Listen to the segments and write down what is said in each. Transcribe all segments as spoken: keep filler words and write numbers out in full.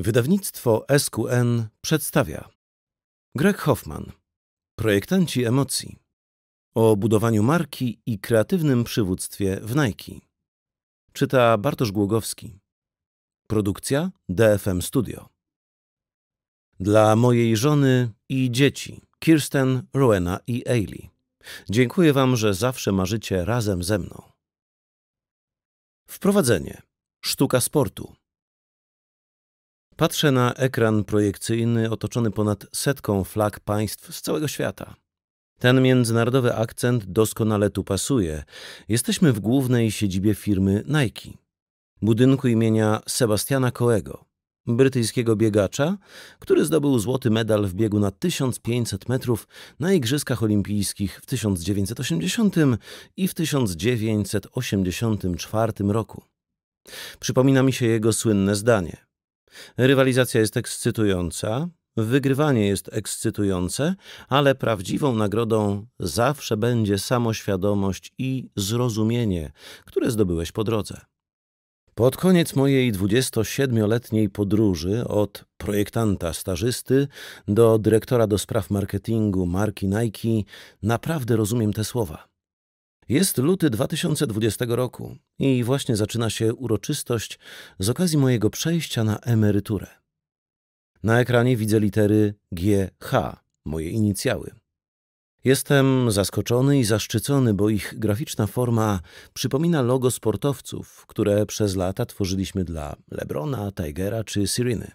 Wydawnictwo S Q N przedstawia Greg Hoffman, projektanci emocji, o budowaniu marki i kreatywnym przywództwie w Nike. Czyta Bartosz Głogowski. Produkcja D F M Studio. Dla mojej żony i dzieci, Kirsten, Rowena i Eiley. Dziękuję Wam, że zawsze marzycie razem ze mną. Wprowadzenie. Sztuka sportu. Patrzę na ekran projekcyjny otoczony ponad setką flag państw z całego świata. Ten międzynarodowy akcent doskonale tu pasuje. Jesteśmy w głównej siedzibie firmy Nike, budynku imienia Sebastiana Coego, brytyjskiego biegacza, który zdobył złoty medal w biegu na tysiąc pięćset metrów na Igrzyskach Olimpijskich w tysiąc dziewięćset osiemdziesiątym i w tysiąc dziewięćset osiemdziesiątym czwartym roku. Przypomina mi się jego słynne zdanie. Rywalizacja jest ekscytująca, wygrywanie jest ekscytujące, ale prawdziwą nagrodą zawsze będzie samoświadomość i zrozumienie, które zdobyłeś po drodze. Pod koniec mojej dwudziestosiedmioletniej podróży od projektanta stażysty do dyrektora do spraw marketingu marki Nike naprawdę rozumiem te słowa. Jest luty dwa tysiące dwudziestego roku i właśnie zaczyna się uroczystość z okazji mojego przejścia na emeryturę. Na ekranie widzę litery G H, moje inicjały. Jestem zaskoczony i zaszczycony, bo ich graficzna forma przypomina logo sportowców, które przez lata tworzyliśmy dla LeBrona, Tigera czy Sireny.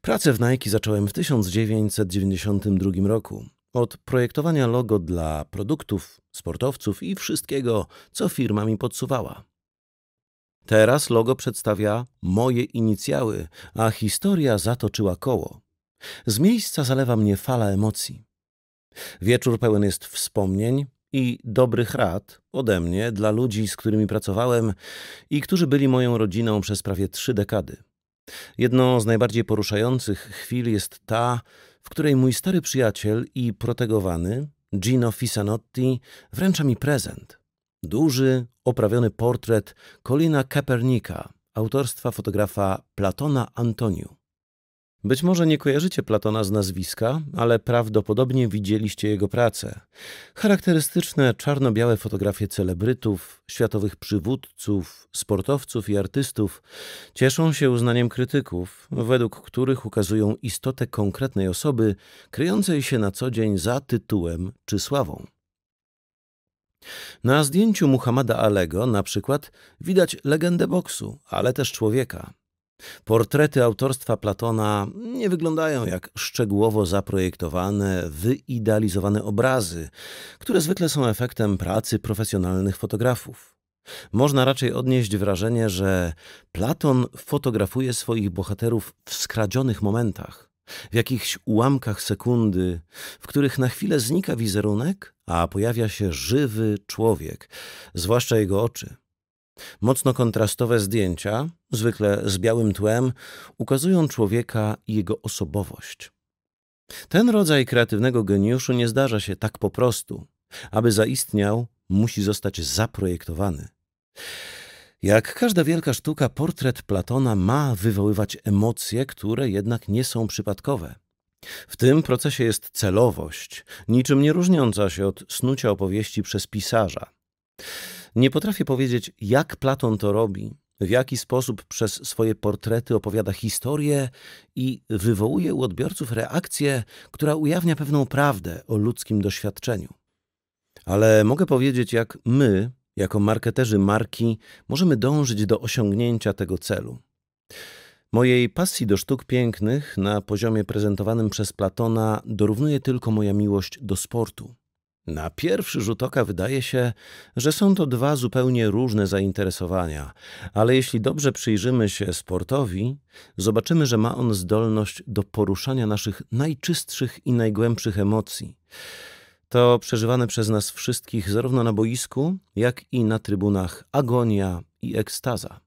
Pracę w Nike zacząłem w tysiąc dziewięćset dziewięćdziesiątym drugim roku. Od projektowania logo dla produktów, sportowców i wszystkiego, co firma mi podsuwała. Teraz logo przedstawia moje inicjały, a historia zatoczyła koło. Z miejsca zalewa mnie fala emocji. Wieczór pełen jest wspomnień i dobrych rad ode mnie dla ludzi, z którymi pracowałem i którzy byli moją rodziną przez prawie trzy dekady. Jedną z najbardziej poruszających chwil jest ta, w której mój stary przyjaciel i protegowany, Gino Fisanotti, wręcza mi prezent. Duży, oprawiony portret Colina Kaepernicka, autorstwa fotografa Platona Antoniou. Być może nie kojarzycie Platona z nazwiska, ale prawdopodobnie widzieliście jego pracę. Charakterystyczne czarno-białe fotografie celebrytów, światowych przywódców, sportowców i artystów cieszą się uznaniem krytyków, według których ukazują istotę konkretnej osoby kryjącej się na co dzień za tytułem czy sławą. Na zdjęciu Muhammada Alego na przykład widać legendę boksu, ale też człowieka. Portrety autorstwa Platona nie wyglądają jak szczegółowo zaprojektowane, wyidealizowane obrazy, które zwykle są efektem pracy profesjonalnych fotografów. Można raczej odnieść wrażenie, że Platon fotografuje swoich bohaterów w skradzionych momentach, w jakichś ułamkach sekundy, w których na chwilę znika wizerunek, a pojawia się żywy człowiek, zwłaszcza jego oczy. Mocno kontrastowe zdjęcia, zwykle z białym tłem, ukazują człowieka i jego osobowość. Ten rodzaj kreatywnego geniuszu nie zdarza się tak po prostu. Aby zaistniał, musi zostać zaprojektowany. Jak każda wielka sztuka, portret Platona ma wywoływać emocje, które jednak nie są przypadkowe. W tym procesie jest celowość, niczym nie różniąca się od snucia opowieści przez pisarza. Nie potrafię powiedzieć, jak Platon to robi, w jaki sposób przez swoje portrety opowiada historię i wywołuje u odbiorców reakcję, która ujawnia pewną prawdę o ludzkim doświadczeniu. Ale mogę powiedzieć, jak my, jako marketerzy marki, możemy dążyć do osiągnięcia tego celu. Mojej pasji do sztuk pięknych na poziomie prezentowanym przez Platona dorównuje tylko moja miłość do sportu. Na pierwszy rzut oka wydaje się, że są to dwa zupełnie różne zainteresowania, ale jeśli dobrze przyjrzymy się sportowi, zobaczymy, że ma on zdolność do poruszania naszych najczystszych i najgłębszych emocji. To przeżywane przez nas wszystkich zarówno na boisku, jak i na trybunach agonia i ekstaza.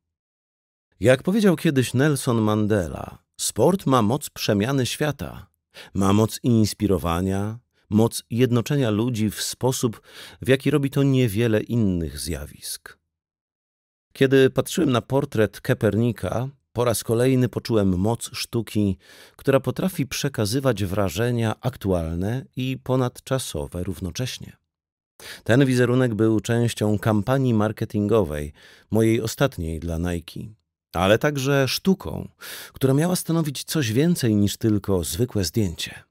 Jak powiedział kiedyś Nelson Mandela, sport ma moc przemiany świata, ma moc inspirowania, moc jednoczenia ludzi w sposób, w jaki robi to niewiele innych zjawisk. Kiedy patrzyłem na portret Kaepernicka, Po raz kolejny poczułem moc sztuki, która potrafi przekazywać wrażenia aktualne i ponadczasowe równocześnie. Ten wizerunek był częścią kampanii marketingowej, mojej ostatniej dla Nike, ale także sztuką, która miała stanowić coś więcej niż tylko zwykłe zdjęcie.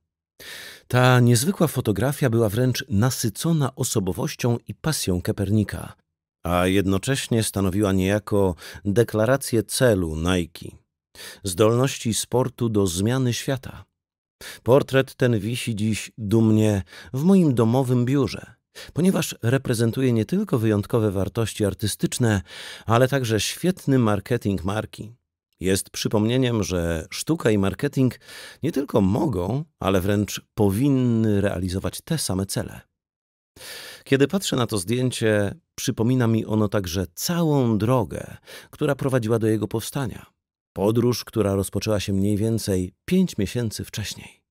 Ta niezwykła fotografia była wręcz nasycona osobowością i pasją Kaepernicka, a jednocześnie stanowiła niejako deklarację celu Nike, zdolności sportu do zmiany świata. Portret ten wisi dziś dumnie w moim domowym biurze, ponieważ reprezentuje nie tylko wyjątkowe wartości artystyczne, ale także świetny marketing marki. Jest przypomnieniem, że sztuka i marketing nie tylko mogą, ale wręcz powinny realizować te same cele. Kiedy patrzę na to zdjęcie, przypomina mi ono także całą drogę, która prowadziła do jego powstania. Podróż, która rozpoczęła się mniej więcej pięć miesięcy wcześniej.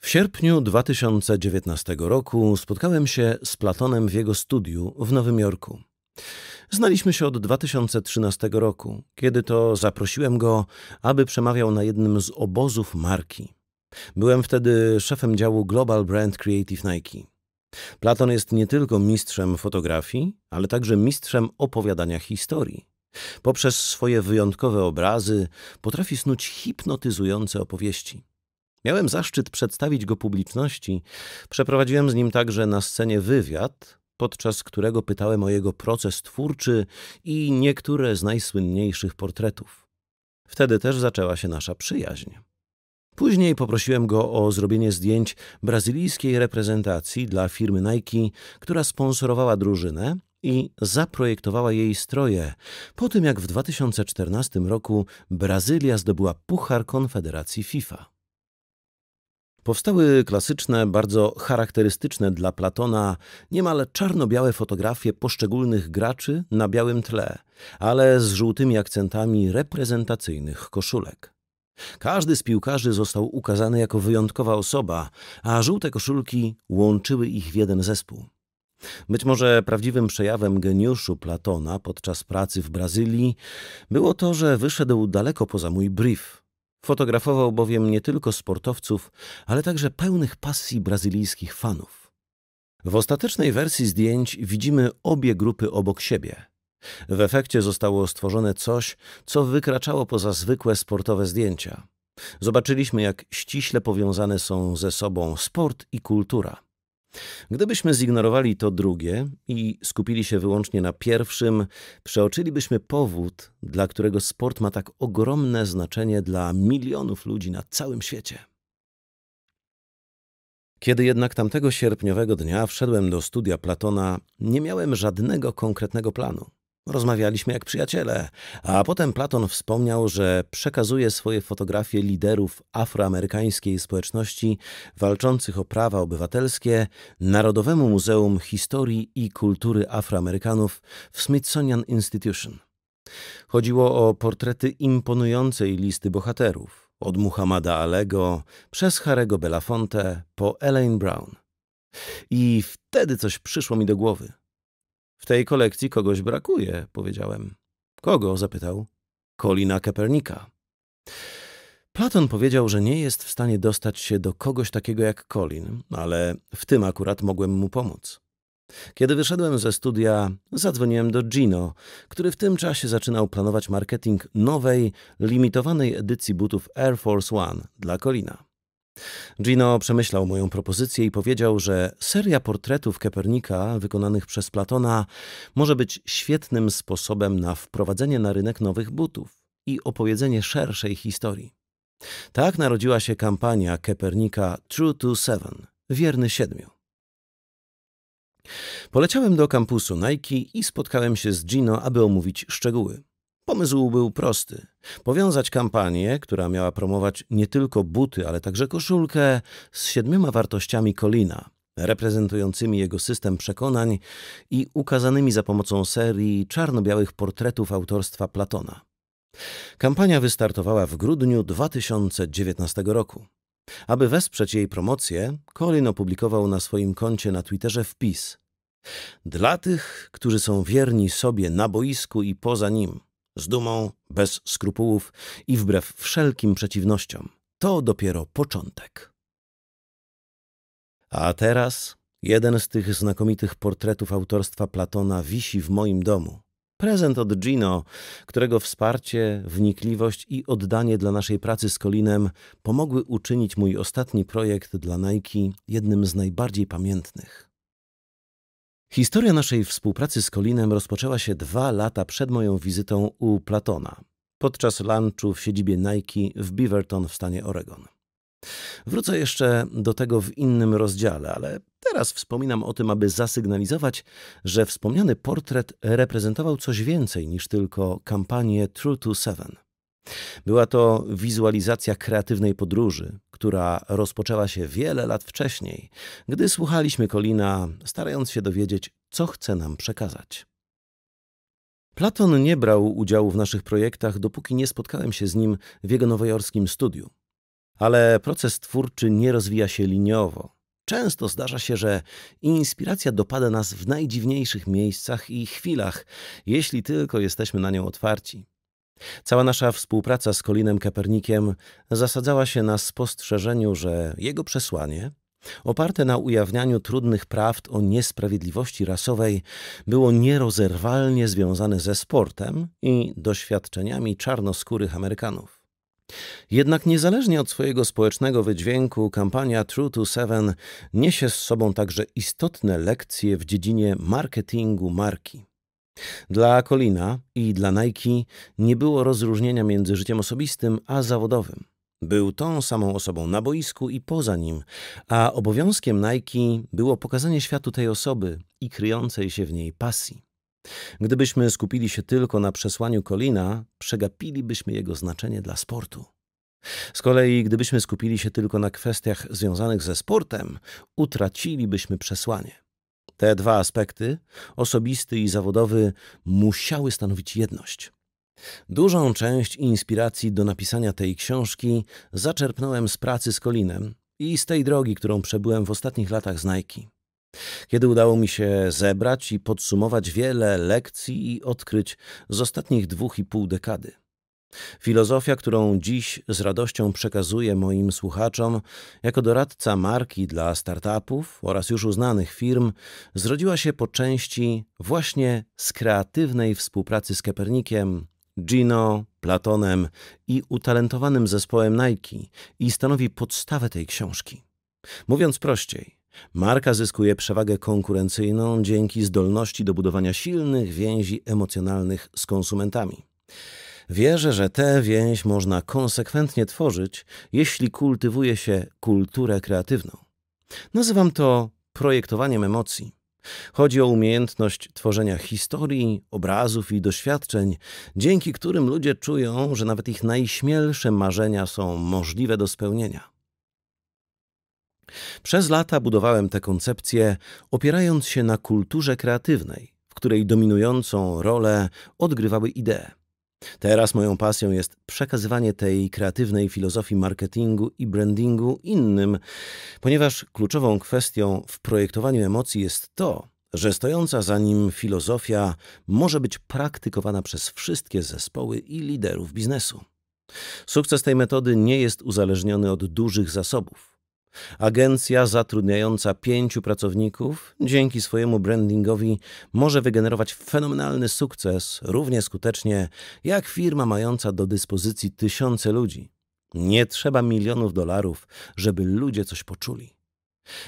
W sierpniu dwa tysiące dziewiętnastego roku spotkałem się z Platonem w jego studiu w Nowym Jorku. Znaliśmy się od dwa tysiące trzynastego roku, kiedy to zaprosiłem go, aby przemawiał na jednym z obozów marki. Byłem wtedy szefem działu Global Brand Creative Nike. Platon jest nie tylko mistrzem fotografii, ale także mistrzem opowiadania historii. Poprzez swoje wyjątkowe obrazy potrafi snuć hipnotyzujące opowieści. Miałem zaszczyt przedstawić go publiczności. Przeprowadziłem z nim także na scenie wywiad, podczas którego pytałem o jego proces twórczy i niektóre z najsłynniejszych portretów. Wtedy też zaczęła się nasza przyjaźń. Później poprosiłem go o zrobienie zdjęć brazylijskiej reprezentacji dla firmy Nike, która sponsorowała drużynę i zaprojektowała jej stroje, po tym jak w dwa tysiące czternastego roku Brazylia zdobyła Puchar Konfederacji FIFA. Powstały klasyczne, bardzo charakterystyczne dla Platona, niemal czarno-białe fotografie poszczególnych graczy na białym tle, ale z żółtymi akcentami reprezentacyjnych koszulek. Każdy z piłkarzy został ukazany jako wyjątkowa osoba, a żółte koszulki łączyły ich w jeden zespół. Być może prawdziwym przejawem geniuszu Platona podczas pracy w Brazylii było to, że wyszedł daleko poza mój brief. Fotografował bowiem nie tylko sportowców, ale także pełnych pasji brazylijskich fanów. W ostatecznej wersji zdjęć widzimy obie grupy obok siebie. W efekcie zostało stworzone coś, co wykraczało poza zwykłe sportowe zdjęcia. Zobaczyliśmy, jak ściśle powiązane są ze sobą sport i kultura. Gdybyśmy zignorowali to drugie i skupili się wyłącznie na pierwszym, przeoczylibyśmy powód, dla którego sport ma tak ogromne znaczenie dla milionów ludzi na całym świecie. Kiedy jednak tamtego sierpniowego dnia wszedłem do studia Platona, nie miałem żadnego konkretnego planu. Rozmawialiśmy jak przyjaciele, a potem Platon wspomniał, że przekazuje swoje fotografie liderów afroamerykańskiej społeczności walczących o prawa obywatelskie Narodowemu Muzeum Historii i Kultury Afroamerykanów w Smithsonian Institution. Chodziło o portrety imponującej listy bohaterów, od Muhammada Alego przez Harry'ego Belafonte po Elaine Brown. I wtedy coś przyszło mi do głowy. W tej kolekcji kogoś brakuje, powiedziałem. Kogo? zapytał. Colina Kaepernicka. Platon powiedział, że nie jest w stanie dostać się do kogoś takiego jak Colin, ale w tym akurat mogłem mu pomóc. Kiedy wyszedłem ze studia, zadzwoniłem do Gino, który w tym czasie zaczynał planować marketing nowej, limitowanej edycji butów Air Force One dla Colina. Gino przemyślał moją propozycję i powiedział, że seria portretów Kaepernicka wykonanych przez Platona może być świetnym sposobem na wprowadzenie na rynek nowych butów i opowiedzenie szerszej historii. Tak narodziła się kampania Kaepernicka True to Seven, wierny siedmiu. Poleciałem do kampusu Nike i spotkałem się z Gino, aby omówić szczegóły. Pomysł był prosty. Powiązać kampanię, która miała promować nie tylko buty, ale także koszulkę, z siedmioma wartościami Colina, reprezentującymi jego system przekonań i ukazanymi za pomocą serii czarno-białych portretów autorstwa Platona. Kampania wystartowała w grudniu dwa tysiące dziewiętnastego roku. Aby wesprzeć jej promocję, Colin opublikował na swoim koncie na Twitterze wpis: dla tych, którzy są wierni sobie na boisku i poza nim. z dumą, bez skrupułów i wbrew wszelkim przeciwnościom. To dopiero początek. A teraz jeden z tych znakomitych portretów autorstwa Platona wisi w moim domu. Prezent od Gino, którego wsparcie, wnikliwość i oddanie dla naszej pracy z Colinem pomogły uczynić mój ostatni projekt dla Nike jednym z najbardziej pamiętnych. Historia naszej współpracy z Colinem rozpoczęła się dwa lata przed moją wizytą u Platona, podczas lunchu w siedzibie Nike w Beaverton w stanie Oregon. Wrócę jeszcze do tego w innym rozdziale, ale teraz wspominam o tym, aby zasygnalizować, że wspomniany portret reprezentował coś więcej niż tylko kampanię True to Seven. Była to wizualizacja kreatywnej podróży, która rozpoczęła się wiele lat wcześniej, gdy słuchaliśmy Colina, starając się dowiedzieć, co chce nam przekazać. Platon nie brał udziału w naszych projektach, dopóki nie spotkałem się z nim w jego nowojorskim studiu. Ale proces twórczy nie rozwija się liniowo. Często zdarza się, że inspiracja dopada nas w najdziwniejszych miejscach i chwilach, jeśli tylko jesteśmy na nią otwarci. Cała nasza współpraca z Colinem Kaepernickiem zasadzała się na spostrzeżeniu, że jego przesłanie, oparte na ujawnianiu trudnych prawd o niesprawiedliwości rasowej, było nierozerwalnie związane ze sportem i doświadczeniami czarnoskórych Amerykanów. Jednak niezależnie od swojego społecznego wydźwięku, kampania True to Seven niesie z sobą także istotne lekcje w dziedzinie marketingu marki. Dla Colina i dla Nike nie było rozróżnienia między życiem osobistym a zawodowym. Był tą samą osobą na boisku i poza nim, a obowiązkiem Nike było pokazanie światu tej osoby i kryjącej się w niej pasji. Gdybyśmy skupili się tylko na przesłaniu Colina, przegapilibyśmy jego znaczenie dla sportu. Z kolei, gdybyśmy skupili się tylko na kwestiach związanych ze sportem, utracilibyśmy przesłanie. Te dwa aspekty, osobisty i zawodowy, musiały stanowić jedność. Dużą część inspiracji do napisania tej książki zaczerpnąłem z pracy z Colinem i z tej drogi, którą przebyłem w ostatnich latach z Nike. Kiedy udało mi się zebrać i podsumować wiele lekcji i odkryć z ostatnich dwóch i pół dekady. Filozofia, którą dziś z radością przekazuję moim słuchaczom jako doradca marki dla startupów oraz już uznanych firm, zrodziła się po części właśnie z kreatywnej współpracy z Kaepernickiem, Gino, Platonem i utalentowanym zespołem Nike i stanowi podstawę tej książki. Mówiąc prościej, marka zyskuje przewagę konkurencyjną dzięki zdolności do budowania silnych więzi emocjonalnych z konsumentami. Wierzę, że tę więź można konsekwentnie tworzyć, jeśli kultywuje się kulturę kreatywną. Nazywam to projektowaniem emocji. Chodzi o umiejętność tworzenia historii, obrazów i doświadczeń, dzięki którym ludzie czują, że nawet ich najśmielsze marzenia są możliwe do spełnienia. Przez lata budowałem tę koncepcję, opierając się na kulturze kreatywnej, w której dominującą rolę odgrywały idee. Teraz moją pasją jest przekazywanie tej kreatywnej filozofii marketingu i brandingu innym, ponieważ kluczową kwestią w projektowaniu emocji jest to, że stojąca za nim filozofia może być praktykowana przez wszystkie zespoły i liderów biznesu. Sukces tej metody nie jest uzależniony od dużych zasobów. Agencja zatrudniająca pięciu pracowników dzięki swojemu brandingowi może wygenerować fenomenalny sukces równie skutecznie jak firma mająca do dyspozycji tysiące ludzi. Nie trzeba milionów dolarów, żeby ludzie coś poczuli.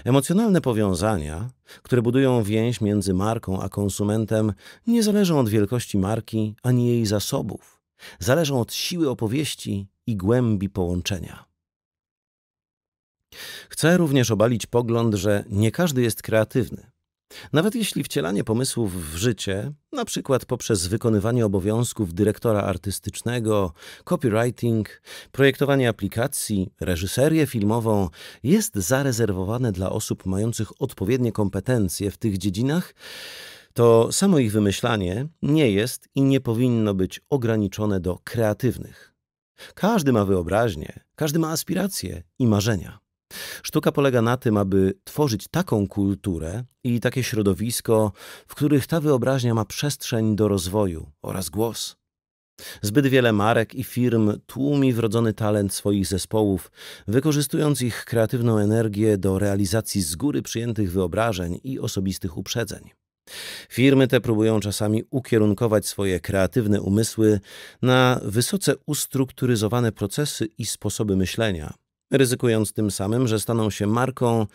Emocjonalne powiązania, które budują więź między marką a konsumentem, nie zależą od wielkości marki ani jej zasobów. Zależą od siły opowieści i głębi połączenia. Chcę również obalić pogląd, że nie każdy jest kreatywny. Nawet jeśli wcielanie pomysłów w życie, na przykład poprzez wykonywanie obowiązków dyrektora artystycznego, copywriting, projektowanie aplikacji, reżyserię filmową, jest zarezerwowane dla osób mających odpowiednie kompetencje w tych dziedzinach, to samo ich wymyślanie nie jest i nie powinno być ograniczone do kreatywnych. Każdy ma wyobraźnię, każdy ma aspiracje i marzenia. Sztuka polega na tym, aby tworzyć taką kulturę i takie środowisko, w których ta wyobraźnia ma przestrzeń do rozwoju oraz głos. Zbyt wiele marek i firm tłumi wrodzony talent swoich zespołów, wykorzystując ich kreatywną energię do realizacji z góry przyjętych wyobrażeń i osobistych uprzedzeń. Firmy te próbują czasami ukierunkować swoje kreatywne umysły na wysoce ustrukturyzowane procesy i sposoby myślenia, ryzykując tym samym, że staną się marką,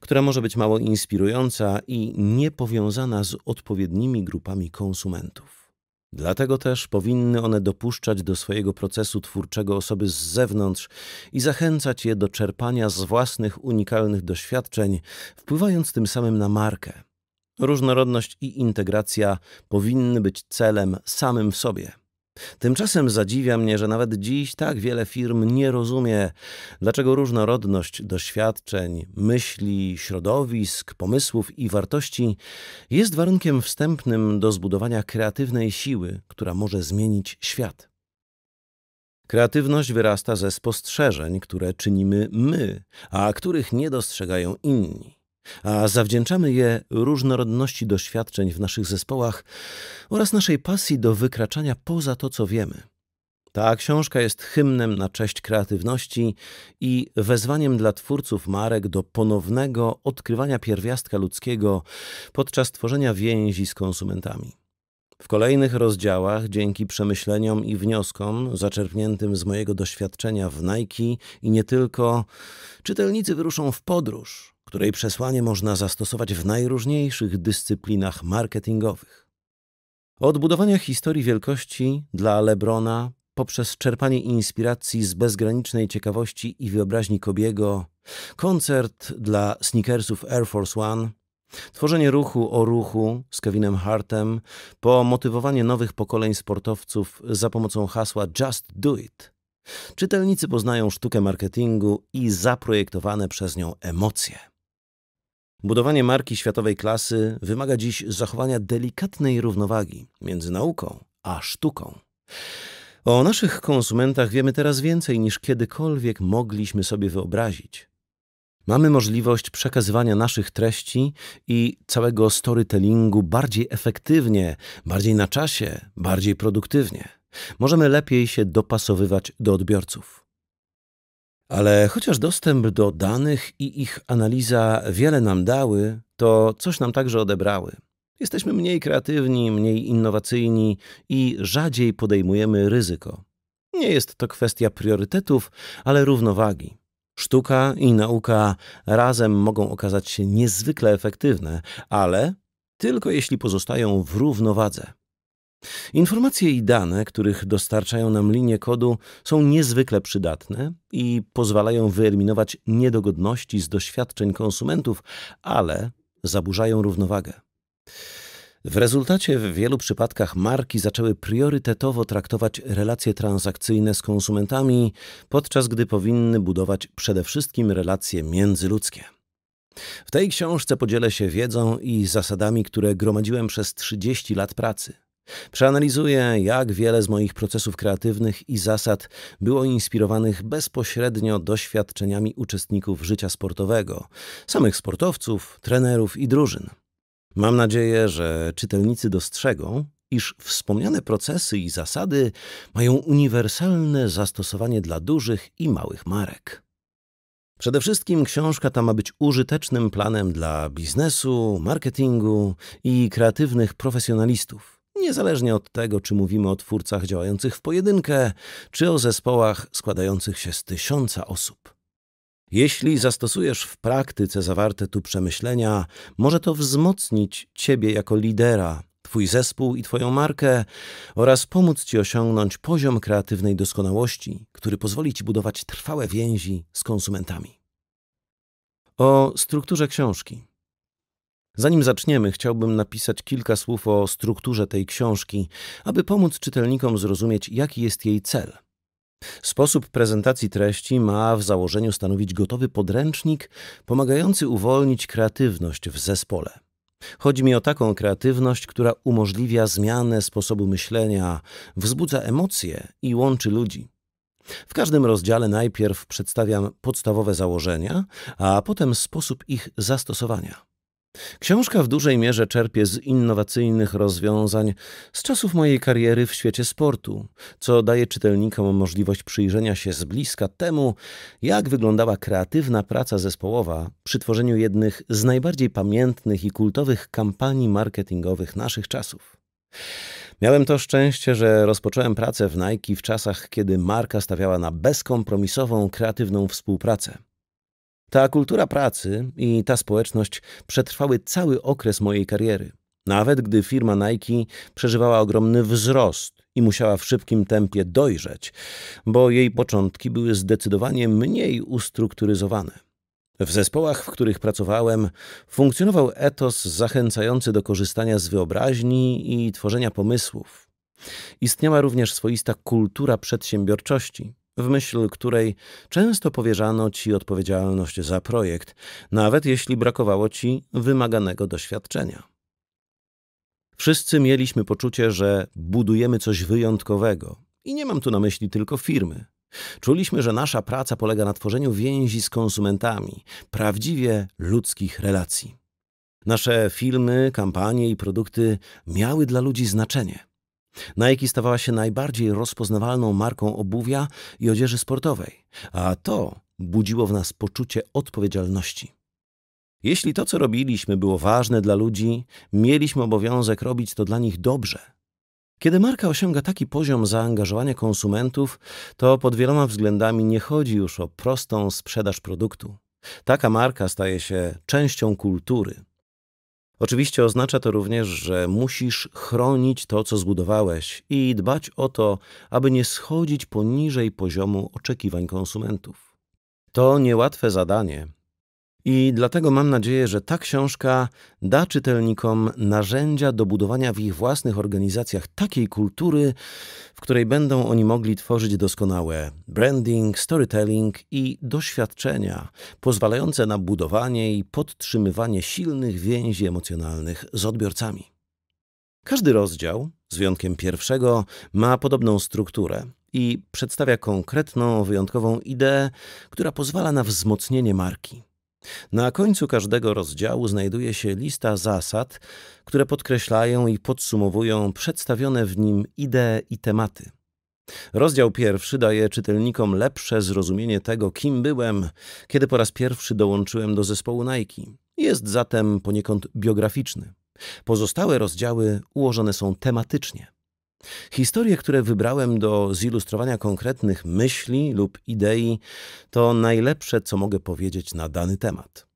która może być mało inspirująca i niepowiązana z odpowiednimi grupami konsumentów. Dlatego też powinny one dopuszczać do swojego procesu twórczego osoby z zewnątrz i zachęcać je do czerpania z własnych unikalnych doświadczeń, wpływając tym samym na markę. Różnorodność i integracja powinny być celem samym w sobie. Tymczasem zadziwia mnie, że nawet dziś tak wiele firm nie rozumie, dlaczego różnorodność doświadczeń, myśli, środowisk, pomysłów i wartości jest warunkiem wstępnym do zbudowania kreatywnej siły, która może zmienić świat. Kreatywność wyrasta ze spostrzeżeń, które czynimy my, a których nie dostrzegają inni, a zawdzięczamy je różnorodności doświadczeń w naszych zespołach oraz naszej pasji do wykraczania poza to, co wiemy. Ta książka jest hymnem na cześć kreatywności i wezwaniem dla twórców marek do ponownego odkrywania pierwiastka ludzkiego podczas tworzenia więzi z konsumentami. W kolejnych rozdziałach, dzięki przemyśleniom i wnioskom zaczerpniętym z mojego doświadczenia w Nike i nie tylko, czytelnicy wyruszą w podróż, której przesłanie można zastosować w najróżniejszych dyscyplinach marketingowych. Od budowania historii wielkości dla LeBrona, poprzez czerpanie inspiracji z bezgranicznej ciekawości i wyobraźni Kobiego, koncert dla sneakersów Air Force One, tworzenie ruchu o ruchu z Kevinem Hartem, po motywowanie nowych pokoleń sportowców za pomocą hasła Just Do It, czytelnicy poznają sztukę marketingu i zaprojektowane przez nią emocje. Budowanie marki światowej klasy wymaga dziś zachowania delikatnej równowagi między nauką a sztuką. O naszych konsumentach wiemy teraz więcej niż kiedykolwiek mogliśmy sobie wyobrazić. Mamy możliwość przekazywania naszych treści i całego storytellingu bardziej efektywnie, bardziej na czasie, bardziej produktywnie. Możemy lepiej się dopasowywać do odbiorców. Ale chociaż dostęp do danych i ich analiza wiele nam dały, to coś nam także odebrały. Jesteśmy mniej kreatywni, mniej innowacyjni i rzadziej podejmujemy ryzyko. Nie jest to kwestia priorytetów, ale równowagi. Sztuka i nauka razem mogą okazać się niezwykle efektywne, ale tylko jeśli pozostają w równowadze. Informacje i dane, których dostarczają nam linie kodu, są niezwykle przydatne i pozwalają wyeliminować niedogodności z doświadczeń konsumentów, ale zaburzają równowagę. W rezultacie w wielu przypadkach marki zaczęły priorytetowo traktować relacje transakcyjne z konsumentami, podczas gdy powinny budować przede wszystkim relacje międzyludzkie. W tej książce podzielę się wiedzą i zasadami, które gromadziłem przez trzydzieści lat pracy. Przeanalizuję, jak wiele z moich procesów kreatywnych i zasad było inspirowanych bezpośrednio doświadczeniami uczestników życia sportowego, samych sportowców, trenerów i drużyn. Mam nadzieję, że czytelnicy dostrzegą, iż wspomniane procesy i zasady mają uniwersalne zastosowanie dla dużych i małych marek. Przede wszystkim książka ta ma być użytecznym planem dla biznesu, marketingu i kreatywnych profesjonalistów. Niezależnie od tego, czy mówimy o twórcach działających w pojedynkę, czy o zespołach składających się z tysiąca osób. Jeśli zastosujesz w praktyce zawarte tu przemyślenia, może to wzmocnić Ciebie jako lidera, Twój zespół i Twoją markę oraz pomóc Ci osiągnąć poziom kreatywnej doskonałości, który pozwoli Ci budować trwałe więzi z konsumentami. O strukturze książki. Zanim zaczniemy, chciałbym napisać kilka słów o strukturze tej książki, aby pomóc czytelnikom zrozumieć, jaki jest jej cel. Sposób prezentacji treści ma w założeniu stanowić gotowy podręcznik pomagający uwolnić kreatywność w zespole. Chodzi mi o taką kreatywność, która umożliwia zmianę sposobu myślenia, wzbudza emocje i łączy ludzi. W każdym rozdziale najpierw przedstawiam podstawowe założenia, a potem sposób ich zastosowania. Książka w dużej mierze czerpie z innowacyjnych rozwiązań z czasów mojej kariery w świecie sportu, co daje czytelnikom możliwość przyjrzenia się z bliska temu, jak wyglądała kreatywna praca zespołowa przy tworzeniu jednych z najbardziej pamiętnych i kultowych kampanii marketingowych naszych czasów. Miałem to szczęście, że rozpocząłem pracę w Nike w czasach, kiedy marka stawiała na bezkompromisową, kreatywną współpracę. Ta kultura pracy i ta społeczność przetrwały cały okres mojej kariery, nawet gdy firma Nike przeżywała ogromny wzrost i musiała w szybkim tempie dojrzeć, bo jej początki były zdecydowanie mniej ustrukturyzowane. W zespołach, w których pracowałem, funkcjonował etos zachęcający do korzystania z wyobraźni i tworzenia pomysłów. Istniała również swoista kultura przedsiębiorczości, w myśl której często powierzano ci odpowiedzialność za projekt, nawet jeśli brakowało ci wymaganego doświadczenia. Wszyscy mieliśmy poczucie, że budujemy coś wyjątkowego i nie mam tu na myśli tylko firmy. Czuliśmy, że nasza praca polega na tworzeniu więzi z konsumentami, prawdziwie ludzkich relacji. Nasze filmy, kampanie i produkty miały dla ludzi znaczenie. Nike stawała się najbardziej rozpoznawalną marką obuwia i odzieży sportowej, a to budziło w nas poczucie odpowiedzialności. Jeśli to, co robiliśmy, było ważne dla ludzi, mieliśmy obowiązek robić to dla nich dobrze. Kiedy marka osiąga taki poziom zaangażowania konsumentów, to pod wieloma względami nie chodzi już o prostą sprzedaż produktu. Taka marka staje się częścią kultury. Oczywiście oznacza to również, że musisz chronić to, co zbudowałeś i dbać o to, aby nie schodzić poniżej poziomu oczekiwań konsumentów. To niełatwe zadanie i dlatego mam nadzieję, że ta książka da czytelnikom narzędzia do budowania w ich własnych organizacjach takiej kultury, w której będą oni mogli tworzyć doskonałe branding, storytelling i doświadczenia pozwalające na budowanie i podtrzymywanie silnych więzi emocjonalnych z odbiorcami. Każdy rozdział, z wyjątkiem pierwszego, ma podobną strukturę i przedstawia konkretną, wyjątkową ideę, która pozwala na wzmocnienie marki. Na końcu każdego rozdziału znajduje się lista zasad, które podkreślają i podsumowują przedstawione w nim idee i tematy. Rozdział pierwszy daje czytelnikom lepsze zrozumienie tego, kim byłem, kiedy po raz pierwszy dołączyłem do zespołu Nike. Jest zatem poniekąd biograficzny. Pozostałe rozdziały ułożone są tematycznie. Historie, które wybrałem do zilustrowania konkretnych myśli lub idei, to najlepsze, co mogę powiedzieć na dany temat.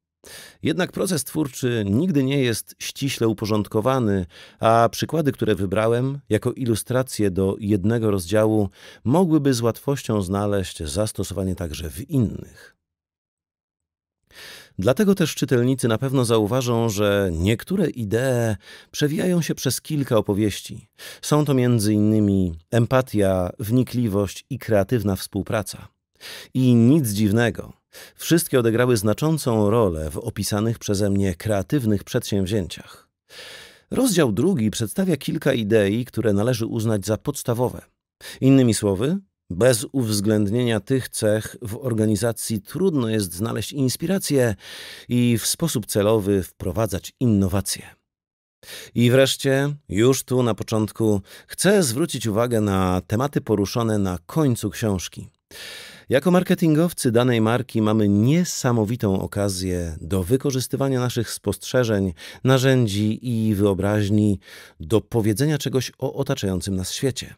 Jednak proces twórczy nigdy nie jest ściśle uporządkowany, a przykłady, które wybrałem jako ilustracje do jednego rozdziału, mogłyby z łatwością znaleźć zastosowanie także w innych. Dlatego też czytelnicy na pewno zauważą, że niektóre idee przewijają się przez kilka opowieści. Są to między innymi empatia, wnikliwość i kreatywna współpraca. I nic dziwnego, wszystkie odegrały znaczącą rolę w opisanych przeze mnie kreatywnych przedsięwzięciach. Rozdział drugi przedstawia kilka idei, które należy uznać za podstawowe. Innymi słowy, bez uwzględnienia tych cech w organizacji trudno jest znaleźć inspirację i w sposób celowy wprowadzać innowacje. I wreszcie, już tu na początku, chcę zwrócić uwagę na tematy poruszone na końcu książki. Jako marketingowcy danej marki mamy niesamowitą okazję do wykorzystywania naszych spostrzeżeń, narzędzi i wyobraźni do powiedzenia czegoś o otaczającym nas świecie.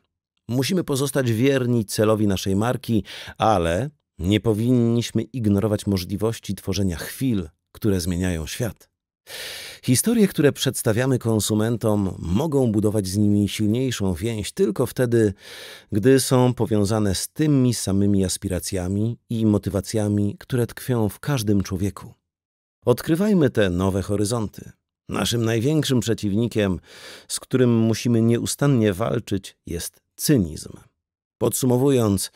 Musimy pozostać wierni celowi naszej marki, ale nie powinniśmy ignorować możliwości tworzenia chwil, które zmieniają świat. Historie, które przedstawiamy konsumentom, mogą budować z nimi silniejszą więź tylko wtedy, gdy są powiązane z tymi samymi aspiracjami i motywacjami, które tkwią w każdym człowieku. Odkrywajmy te nowe horyzonty. Naszym największym przeciwnikiem, z którym musimy nieustannie walczyć, jest cynizm. Podsumowując,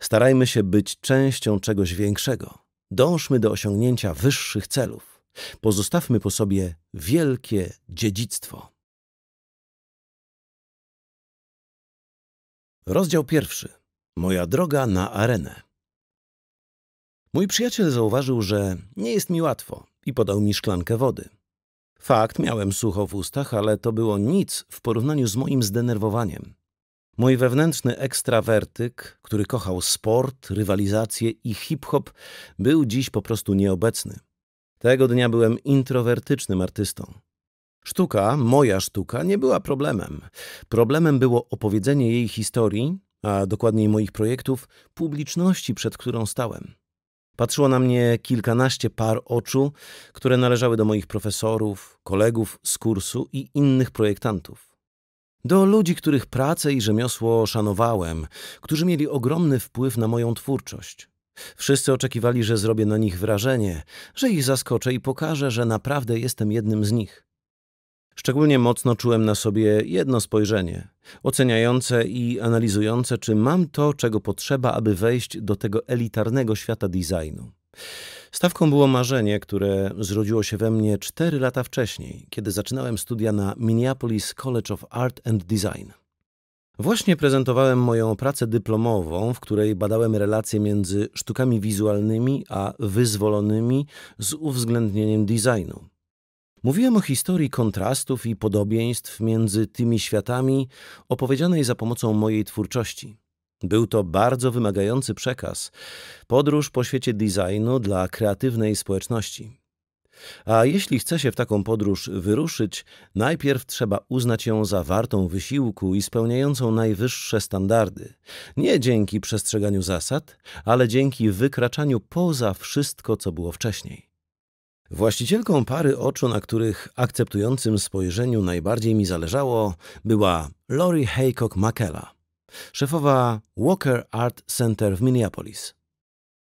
starajmy się być częścią czegoś większego. Dążmy do osiągnięcia wyższych celów. Pozostawmy po sobie wielkie dziedzictwo. Rozdział pierwszy. Moja droga na arenę. Mój przyjaciel zauważył, że nie jest mi łatwo i podał mi szklankę wody. Fakt, miałem sucho w ustach, ale to było nic w porównaniu z moim zdenerwowaniem. Mój wewnętrzny ekstrawertyk, który kochał sport, rywalizację i hip-hop, był dziś po prostu nieobecny. Tego dnia byłem introwertycznym artystą. Sztuka, moja sztuka, nie była problemem. Problemem było opowiedzenie jej historii, a dokładniej moich projektów, publiczności, przed którą stałem. Patrzyło na mnie kilkanaście par oczu, które należały do moich profesorów, kolegów z kursu i innych projektantów. Do ludzi, których pracę i rzemiosło szanowałem, którzy mieli ogromny wpływ na moją twórczość. Wszyscy oczekiwali, że zrobię na nich wrażenie, że ich zaskoczę i pokażę, że naprawdę jestem jednym z nich. Szczególnie mocno czułem na sobie jedno spojrzenie, oceniające i analizujące, czy mam to, czego potrzeba, aby wejść do tego elitarnego świata designu. Stawką było marzenie, które zrodziło się we mnie cztery lata wcześniej, kiedy zaczynałem studia na Minneapolis College of Art and Design. Właśnie prezentowałem moją pracę dyplomową, w której badałem relacje między sztukami wizualnymi a wyzwolonymi z uwzględnieniem designu. Mówiłem o historii kontrastów i podobieństw między tymi światami opowiedzianej za pomocą mojej twórczości. Był to bardzo wymagający przekaz, podróż po świecie designu dla kreatywnej społeczności. A jeśli chce się w taką podróż wyruszyć, najpierw trzeba uznać ją za wartą wysiłku i spełniającą najwyższe standardy. Nie dzięki przestrzeganiu zasad, ale dzięki wykraczaniu poza wszystko, co było wcześniej. Właścicielką pary oczu, na których akceptującym spojrzeniu najbardziej mi zależało, była Lori Haycock-Makela, szefowa Walker Art Center w Minneapolis,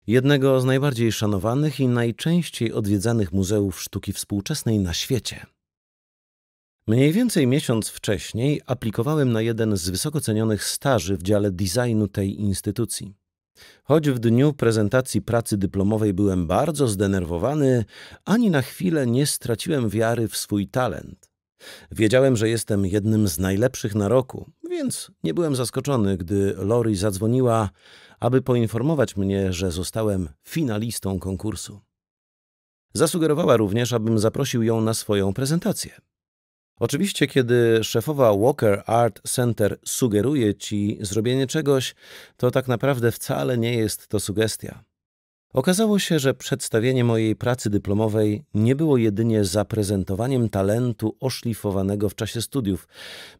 jednego z najbardziej szanowanych i najczęściej odwiedzanych muzeów sztuki współczesnej na świecie. Mniej więcej miesiąc wcześniej aplikowałem na jeden z wysoko cenionych staży w dziale designu tej instytucji. Choć w dniu prezentacji pracy dyplomowej byłem bardzo zdenerwowany, ani na chwilę nie straciłem wiary w swój talent. Wiedziałem, że jestem jednym z najlepszych na roku, więc nie byłem zaskoczony, gdy Lori zadzwoniła, aby poinformować mnie, że zostałem finalistą konkursu. Zasugerowała również, abym zaprosił ją na swoją prezentację. Oczywiście, kiedy szefowa Walker Art Center sugeruje ci zrobienie czegoś, to tak naprawdę wcale nie jest to sugestia. Okazało się, że przedstawienie mojej pracy dyplomowej nie było jedynie zaprezentowaniem talentu oszlifowanego w czasie studiów.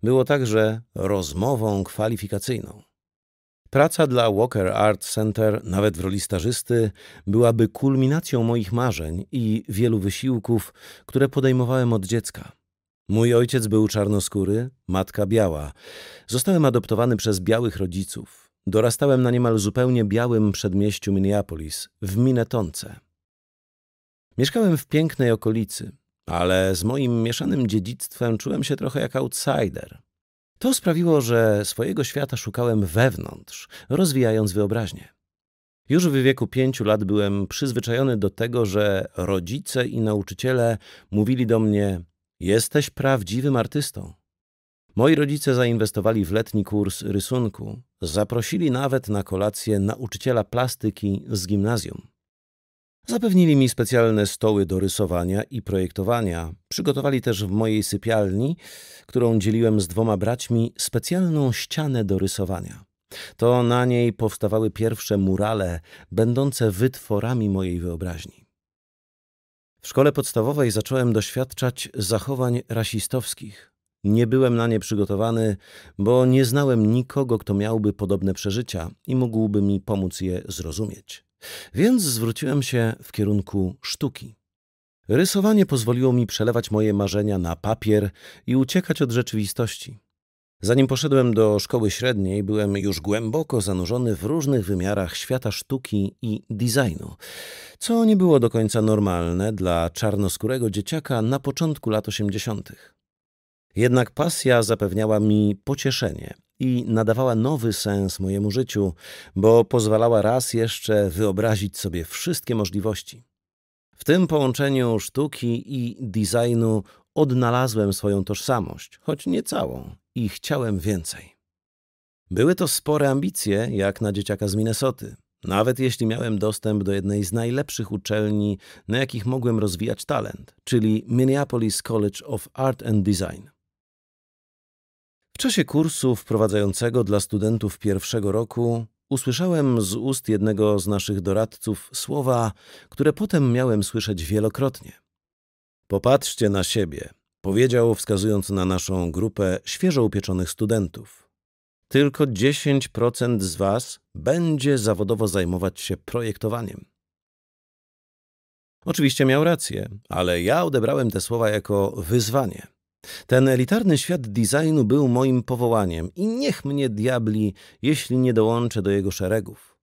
Było także rozmową kwalifikacyjną. Praca dla Walker Art Center, nawet w roli stażysty, byłaby kulminacją moich marzeń i wielu wysiłków, które podejmowałem od dziecka. Mój ojciec był czarnoskóry, matka biała. Zostałem adoptowany przez białych rodziców. Dorastałem na niemal zupełnie białym przedmieściu Minneapolis, w Minnetonce. Mieszkałem w pięknej okolicy, ale z moim mieszanym dziedzictwem czułem się trochę jak outsider. To sprawiło, że swojego świata szukałem wewnątrz, rozwijając wyobraźnię. Już w wieku pięciu lat byłem przyzwyczajony do tego, że rodzice i nauczyciele mówili do mnie: jesteś prawdziwym artystą. Moi rodzice zainwestowali w letni kurs rysunku. Zaprosili nawet na kolację nauczyciela plastyki z gimnazjum. Zapewnili mi specjalne stoły do rysowania i projektowania. Przygotowali też w mojej sypialni, którą dzieliłem z dwoma braćmi, specjalną ścianę do rysowania. To na niej powstawały pierwsze murale, będące wytworami mojej wyobraźni. W szkole podstawowej zacząłem doświadczać zachowań rasistowskich. Nie byłem na nie przygotowany, bo nie znałem nikogo, kto miałby podobne przeżycia i mógłby mi pomóc je zrozumieć. Więc zwróciłem się w kierunku sztuki. Rysowanie pozwoliło mi przelewać moje marzenia na papier i uciekać od rzeczywistości. Zanim poszedłem do szkoły średniej, byłem już głęboko zanurzony w różnych wymiarach świata sztuki i designu, co nie było do końca normalne dla czarnoskórego dzieciaka na początku lat osiemdziesiątych. Jednak pasja zapewniała mi pocieszenie i nadawała nowy sens mojemu życiu, bo pozwalała raz jeszcze wyobrazić sobie wszystkie możliwości. W tym połączeniu sztuki i designu odnalazłem swoją tożsamość, choć nie całą. I chciałem więcej. Były to spore ambicje, jak na dzieciaka z Minnesoty. Nawet jeśli miałem dostęp do jednej z najlepszych uczelni, na jakich mogłem rozwijać talent, czyli Minneapolis College of Art and Design. W czasie kursu wprowadzającego dla studentów pierwszego roku usłyszałem z ust jednego z naszych doradców słowa, które potem miałem słyszeć wielokrotnie. Popatrzcie na siebie, powiedział, wskazując na naszą grupę świeżo upieczonych studentów. Tylko dziesięć procent z was będzie zawodowo zajmować się projektowaniem. Oczywiście miał rację, ale ja odebrałem te słowa jako wyzwanie. Ten elitarny świat designu był moim powołaniem i niech mnie diabli, jeśli nie dołączę do jego szeregów.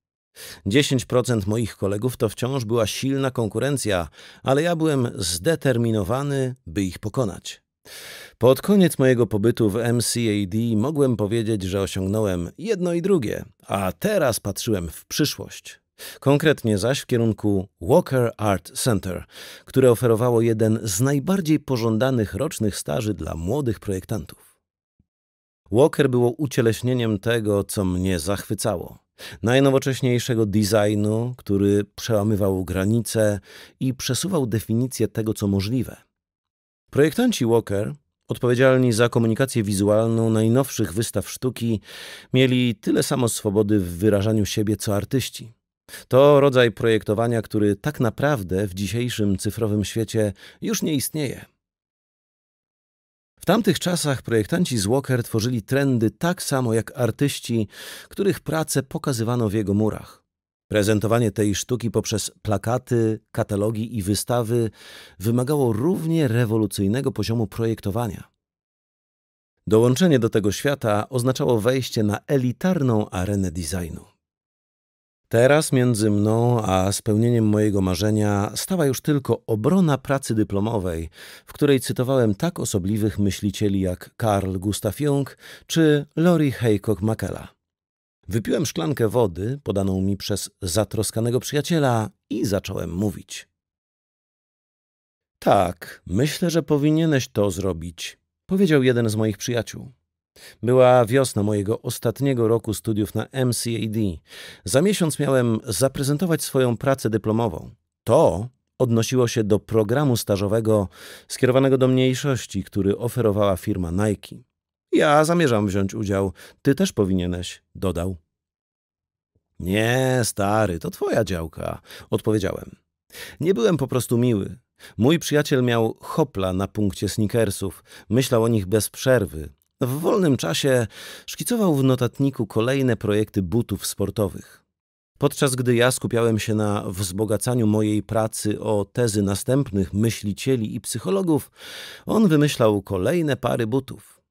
dziesięć procent moich kolegów to wciąż była silna konkurencja, ale ja byłem zdeterminowany, by ich pokonać. Pod koniec mojego pobytu w M C A D mogłem powiedzieć, że osiągnąłem jedno i drugie, a teraz patrzyłem w przyszłość. Konkretnie zaś w kierunku Walker Art Center, które oferowało jeden z najbardziej pożądanych rocznych staży dla młodych projektantów. Walker było ucieleśnieniem tego, co mnie zachwycało. Najnowocześniejszego designu, który przełamywał granice i przesuwał definicję tego, co możliwe. Projektanci Walker, odpowiedzialni za komunikację wizualną najnowszych wystaw sztuki, mieli tyle samo swobody w wyrażaniu siebie, co artyści. To rodzaj projektowania, który tak naprawdę w dzisiejszym cyfrowym świecie już nie istnieje. W tamtych czasach projektanci z Walker tworzyli trendy tak samo jak artyści, których prace pokazywano w jego murach. Prezentowanie tej sztuki poprzez plakaty, katalogi i wystawy wymagało równie rewolucyjnego poziomu projektowania. Dołączenie do tego świata oznaczało wejście na elitarną arenę designu. Teraz między mną a spełnieniem mojego marzenia stała już tylko obrona pracy dyplomowej, w której cytowałem tak osobliwych myślicieli jak Carl Gustav Jung czy Lori Haycock-Makela. Wypiłem szklankę wody podaną mi przez zatroskanego przyjaciela i zacząłem mówić. Tak, myślę, że powinieneś to zrobić, powiedział jeden z moich przyjaciół. Była wiosna mojego ostatniego roku studiów na M C A D. Za miesiąc miałem zaprezentować swoją pracę dyplomową. To odnosiło się do programu stażowego skierowanego do mniejszości, który oferowała firma Nike. Ja zamierzam wziąć udział. Ty też powinieneś, dodał. Nie, stary, to twoja działka, odpowiedziałem. Nie byłem po prostu miły. Mój przyjaciel miał hopla na punkcie sneakersów. Myślał o nich bez przerwy. W wolnym czasie szkicował w notatniku kolejne projekty butów sportowych. Podczas gdy ja skupiałem się na wzbogacaniu mojej pracy o tezy następnych myślicieli i psychologów, on wymyślał kolejne pary butów.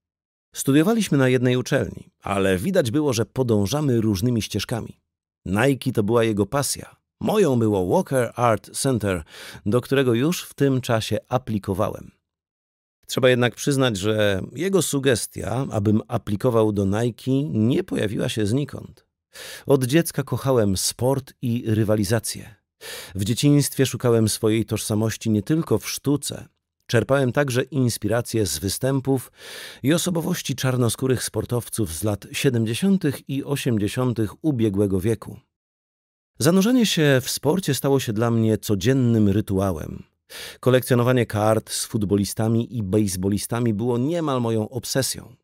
Studiowaliśmy na jednej uczelni, ale widać było, że podążamy różnymi ścieżkami. Nike to była jego pasja. Moją było Walker Art Center, do którego już w tym czasie aplikowałem. Trzeba jednak przyznać, że jego sugestia, abym aplikował do Nike, nie pojawiła się znikąd. Od dziecka kochałem sport i rywalizację. W dzieciństwie szukałem swojej tożsamości nie tylko w sztuce. Czerpałem także inspiracje z występów i osobowości czarnoskórych sportowców z lat siedemdziesiątych i osiemdziesiątych ubiegłego wieku. Zanurzenie się w sporcie stało się dla mnie codziennym rytuałem. Kolekcjonowanie kart z futbolistami i bejsbolistami było niemal moją obsesją.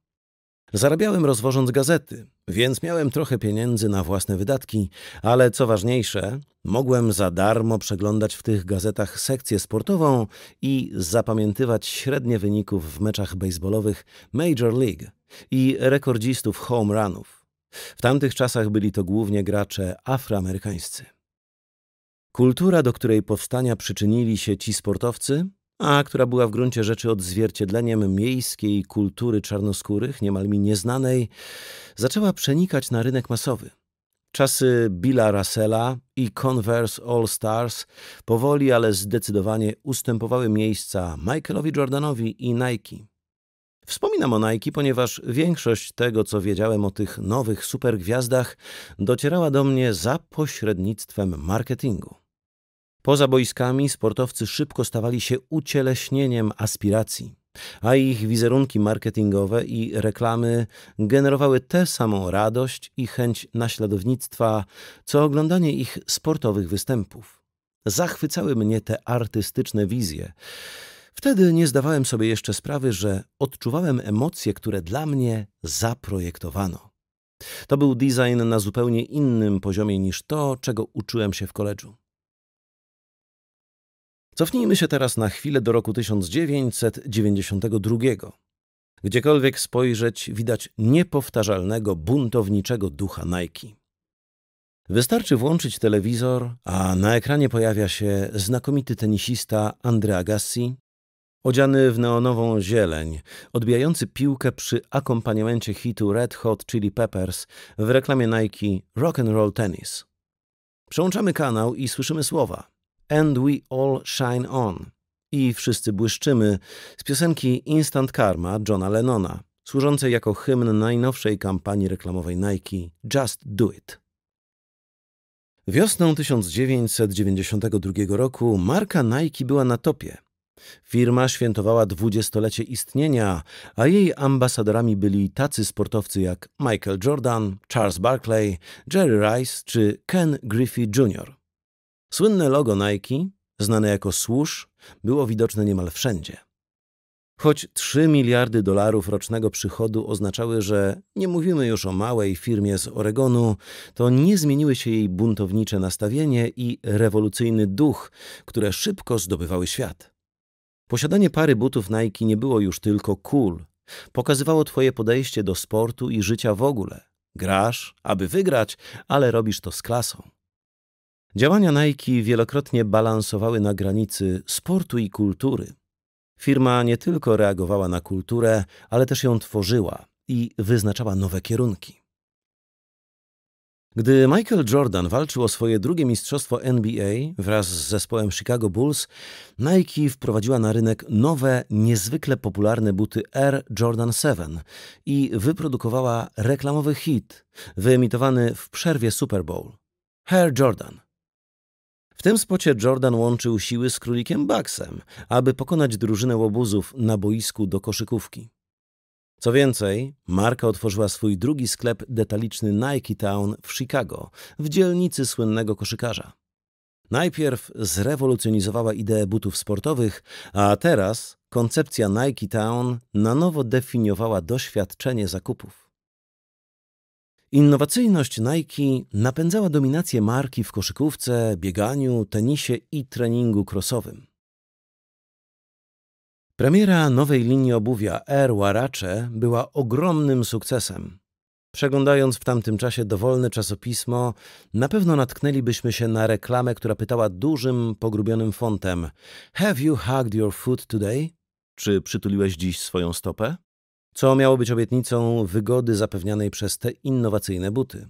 Zarabiałem rozwożąc gazety, więc miałem trochę pieniędzy na własne wydatki, ale co ważniejsze, mogłem za darmo przeglądać w tych gazetach sekcję sportową i zapamiętywać średnie wyników w meczach bejsbolowych Major League i rekordzistów home runów. W tamtych czasach byli to głównie gracze afroamerykańscy. Kultura, do której powstania przyczynili się ci sportowcy, a która była w gruncie rzeczy odzwierciedleniem miejskiej kultury czarnoskórych, niemal mi nieznanej, zaczęła przenikać na rynek masowy. Czasy Billa Russella i Converse All Stars powoli, ale zdecydowanie ustępowały miejsca Michaelowi Jordanowi i Nike. Wspominam o Nike, ponieważ większość tego, co wiedziałem o tych nowych supergwiazdach, docierała do mnie za pośrednictwem marketingu. Poza boiskami sportowcy szybko stawali się ucieleśnieniem aspiracji. a ich wizerunki marketingowe i reklamy generowały tę samą radość i chęć naśladownictwa, co oglądanie ich sportowych występów. Zachwycały mnie te artystyczne wizje. Wtedy nie zdawałem sobie jeszcze sprawy, że odczuwałem emocje, które dla mnie zaprojektowano. To był design na zupełnie innym poziomie niż to, czego uczyłem się w koledżu. Cofnijmy się teraz na chwilę do roku tysiąc dziewięćset dziewięćdziesiątego drugiego. Gdziekolwiek spojrzeć, widać niepowtarzalnego, buntowniczego ducha Nike. Wystarczy włączyć telewizor, a na ekranie pojawia się znakomity tenisista Andre Agassi, odziany w neonową zieleń, odbijający piłkę przy akompaniamencie hitu Red Hot Chili Peppers w reklamie Nike Rock and Roll Tennis. Przełączamy kanał i słyszymy słowa And we all shine on i wszyscy błyszczymy z piosenki Instant Karma Johna Lennona, służącej jako hymn najnowszej kampanii reklamowej Nike Just Do It. Wiosną tysiąc dziewięćset dziewięćdziesiątego drugiego roku marka Nike była na topie. Firma świętowała dwudziestolecie istnienia, a jej ambasadorami byli tacy sportowcy jak Michael Jordan, Charles Barkley, Jerry Rice czy Ken Griffey junior Słynne logo Nike, znane jako swoosh, było widoczne niemal wszędzie. Choć trzy miliardy dolarów rocznego przychodu oznaczały, że nie mówimy już o małej firmie z Oregonu, to nie zmieniły się jej buntownicze nastawienie i rewolucyjny duch, które szybko zdobywały świat. Posiadanie pary butów Nike nie było już tylko cool. Pokazywało twoje podejście do sportu i życia w ogóle. Grasz, aby wygrać, ale robisz to z klasą. Działania Nike wielokrotnie balansowały na granicy sportu i kultury. Firma nie tylko reagowała na kulturę, ale też ją tworzyła i wyznaczała nowe kierunki. Gdy Michael Jordan walczył o swoje drugie mistrzostwo N B A wraz z zespołem Chicago Bulls, Nike wprowadziła na rynek nowe, niezwykle popularne buty Air Jordan siedem i wyprodukowała reklamowy hit, wyemitowany w przerwie Super Bowl – Air Jordan. W tym spocie Jordan łączył siły z królikiem Bucksem, aby pokonać drużynę łobuzów na boisku do koszykówki. Co więcej, marka otworzyła swój drugi sklep detaliczny Nike Town w Chicago, w dzielnicy słynnego koszykarza. Najpierw zrewolucjonizowała ideę butów sportowych, a teraz koncepcja Nike Town na nowo definiowała doświadczenie zakupów. Innowacyjność Nike napędzała dominację marki w koszykówce, bieganiu, tenisie i treningu crossowym. Premiera nowej linii obuwia Air Huarache była ogromnym sukcesem. Przeglądając w tamtym czasie dowolne czasopismo, na pewno natknęlibyśmy się na reklamę, która pytała dużym, pogrubionym fontem Have you hugged your foot today? Czy przytuliłeś dziś swoją stopę? Co miało być obietnicą wygody zapewnianej przez te innowacyjne buty.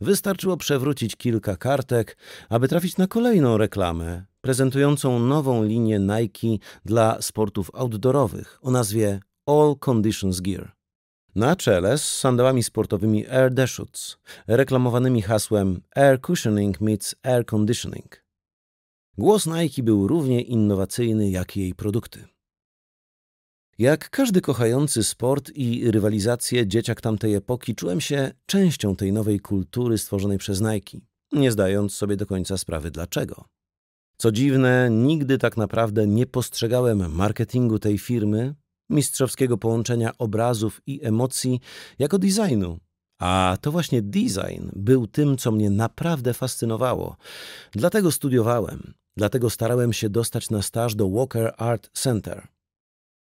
Wystarczyło przewrócić kilka kartek, aby trafić na kolejną reklamę, prezentującą nową linię Nike dla sportów outdoorowych o nazwie All Conditions Gear. Na czele z sandałami sportowymi Air Deschutes, reklamowanymi hasłem Air Cushioning meets Air Conditioning. Głos Nike był równie innowacyjny jak jej produkty. Jak każdy kochający sport i rywalizację dzieciak tamtej epoki czułem się częścią tej nowej kultury stworzonej przez Nike, nie zdając sobie do końca sprawy dlaczego. Co dziwne, nigdy tak naprawdę nie postrzegałem marketingu tej firmy, mistrzowskiego połączenia obrazów i emocji, jako designu. A to właśnie design był tym, co mnie naprawdę fascynowało. Dlatego studiowałem, dlatego starałem się dostać na staż do Walker Art Center.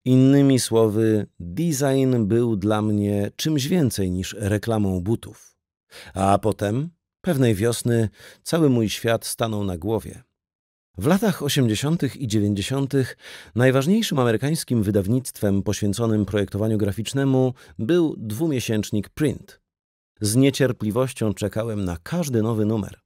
Innymi słowy, design był dla mnie czymś więcej niż reklamą butów. A potem, pewnej wiosny, cały mój świat stanął na głowie. W latach osiemdziesiątych i dziewięćdziesiątych najważniejszym amerykańskim wydawnictwem poświęconym projektowaniu graficznemu był dwumiesięcznik Print. Z niecierpliwością czekałem na każdy nowy numer.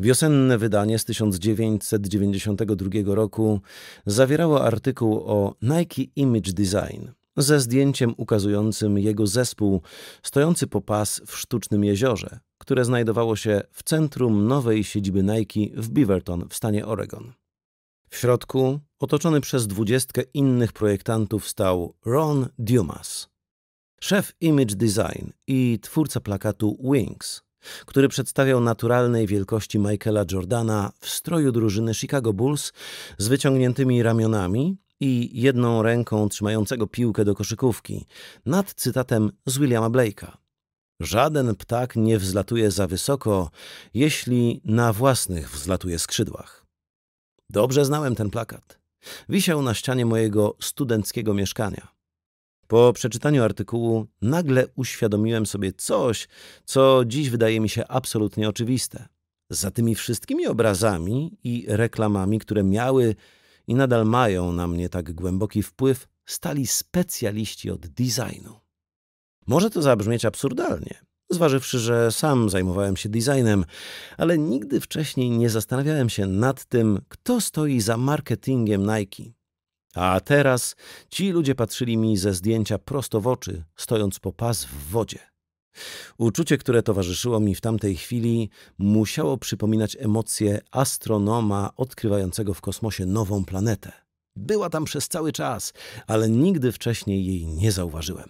Wiosenne wydanie z tysiąc dziewięćset dziewięćdziesiątego drugiego roku zawierało artykuł o Nike Image Design ze zdjęciem ukazującym jego zespół stojący po pas w sztucznym jeziorze, które znajdowało się w centrum nowej siedziby Nike w Beaverton w stanie Oregon. W środku, otoczony przez dwudziestkę innych projektantów, stał Ron Dumas, szef Image Design i twórca plakatu Wings, który przedstawiał naturalnej wielkości Michaela Jordana w stroju drużyny Chicago Bulls z wyciągniętymi ramionami i jedną ręką trzymającego piłkę do koszykówki, nad cytatem z Williama Blake'a. Żaden ptak nie wzlatuje za wysoko, jeśli na własnych wzlatuje skrzydłach. Dobrze znałem ten plakat. Wisiał na ścianie mojego studenckiego mieszkania. Po przeczytaniu artykułu nagle uświadomiłem sobie coś, co dziś wydaje mi się absolutnie oczywiste. Za tymi wszystkimi obrazami i reklamami, które miały i nadal mają na mnie tak głęboki wpływ, stali specjaliści od designu. Może to zabrzmieć absurdalnie, zważywszy, że sam zajmowałem się designem, ale nigdy wcześniej nie zastanawiałem się nad tym, kto stoi za marketingiem Nike. A teraz ci ludzie patrzyli mi ze zdjęcia prosto w oczy, stojąc po pas w wodzie. Uczucie, które towarzyszyło mi w tamtej chwili, musiało przypominać emocje astronoma odkrywającego w kosmosie nową planetę. Była tam przez cały czas, ale nigdy wcześniej jej nie zauważyłem.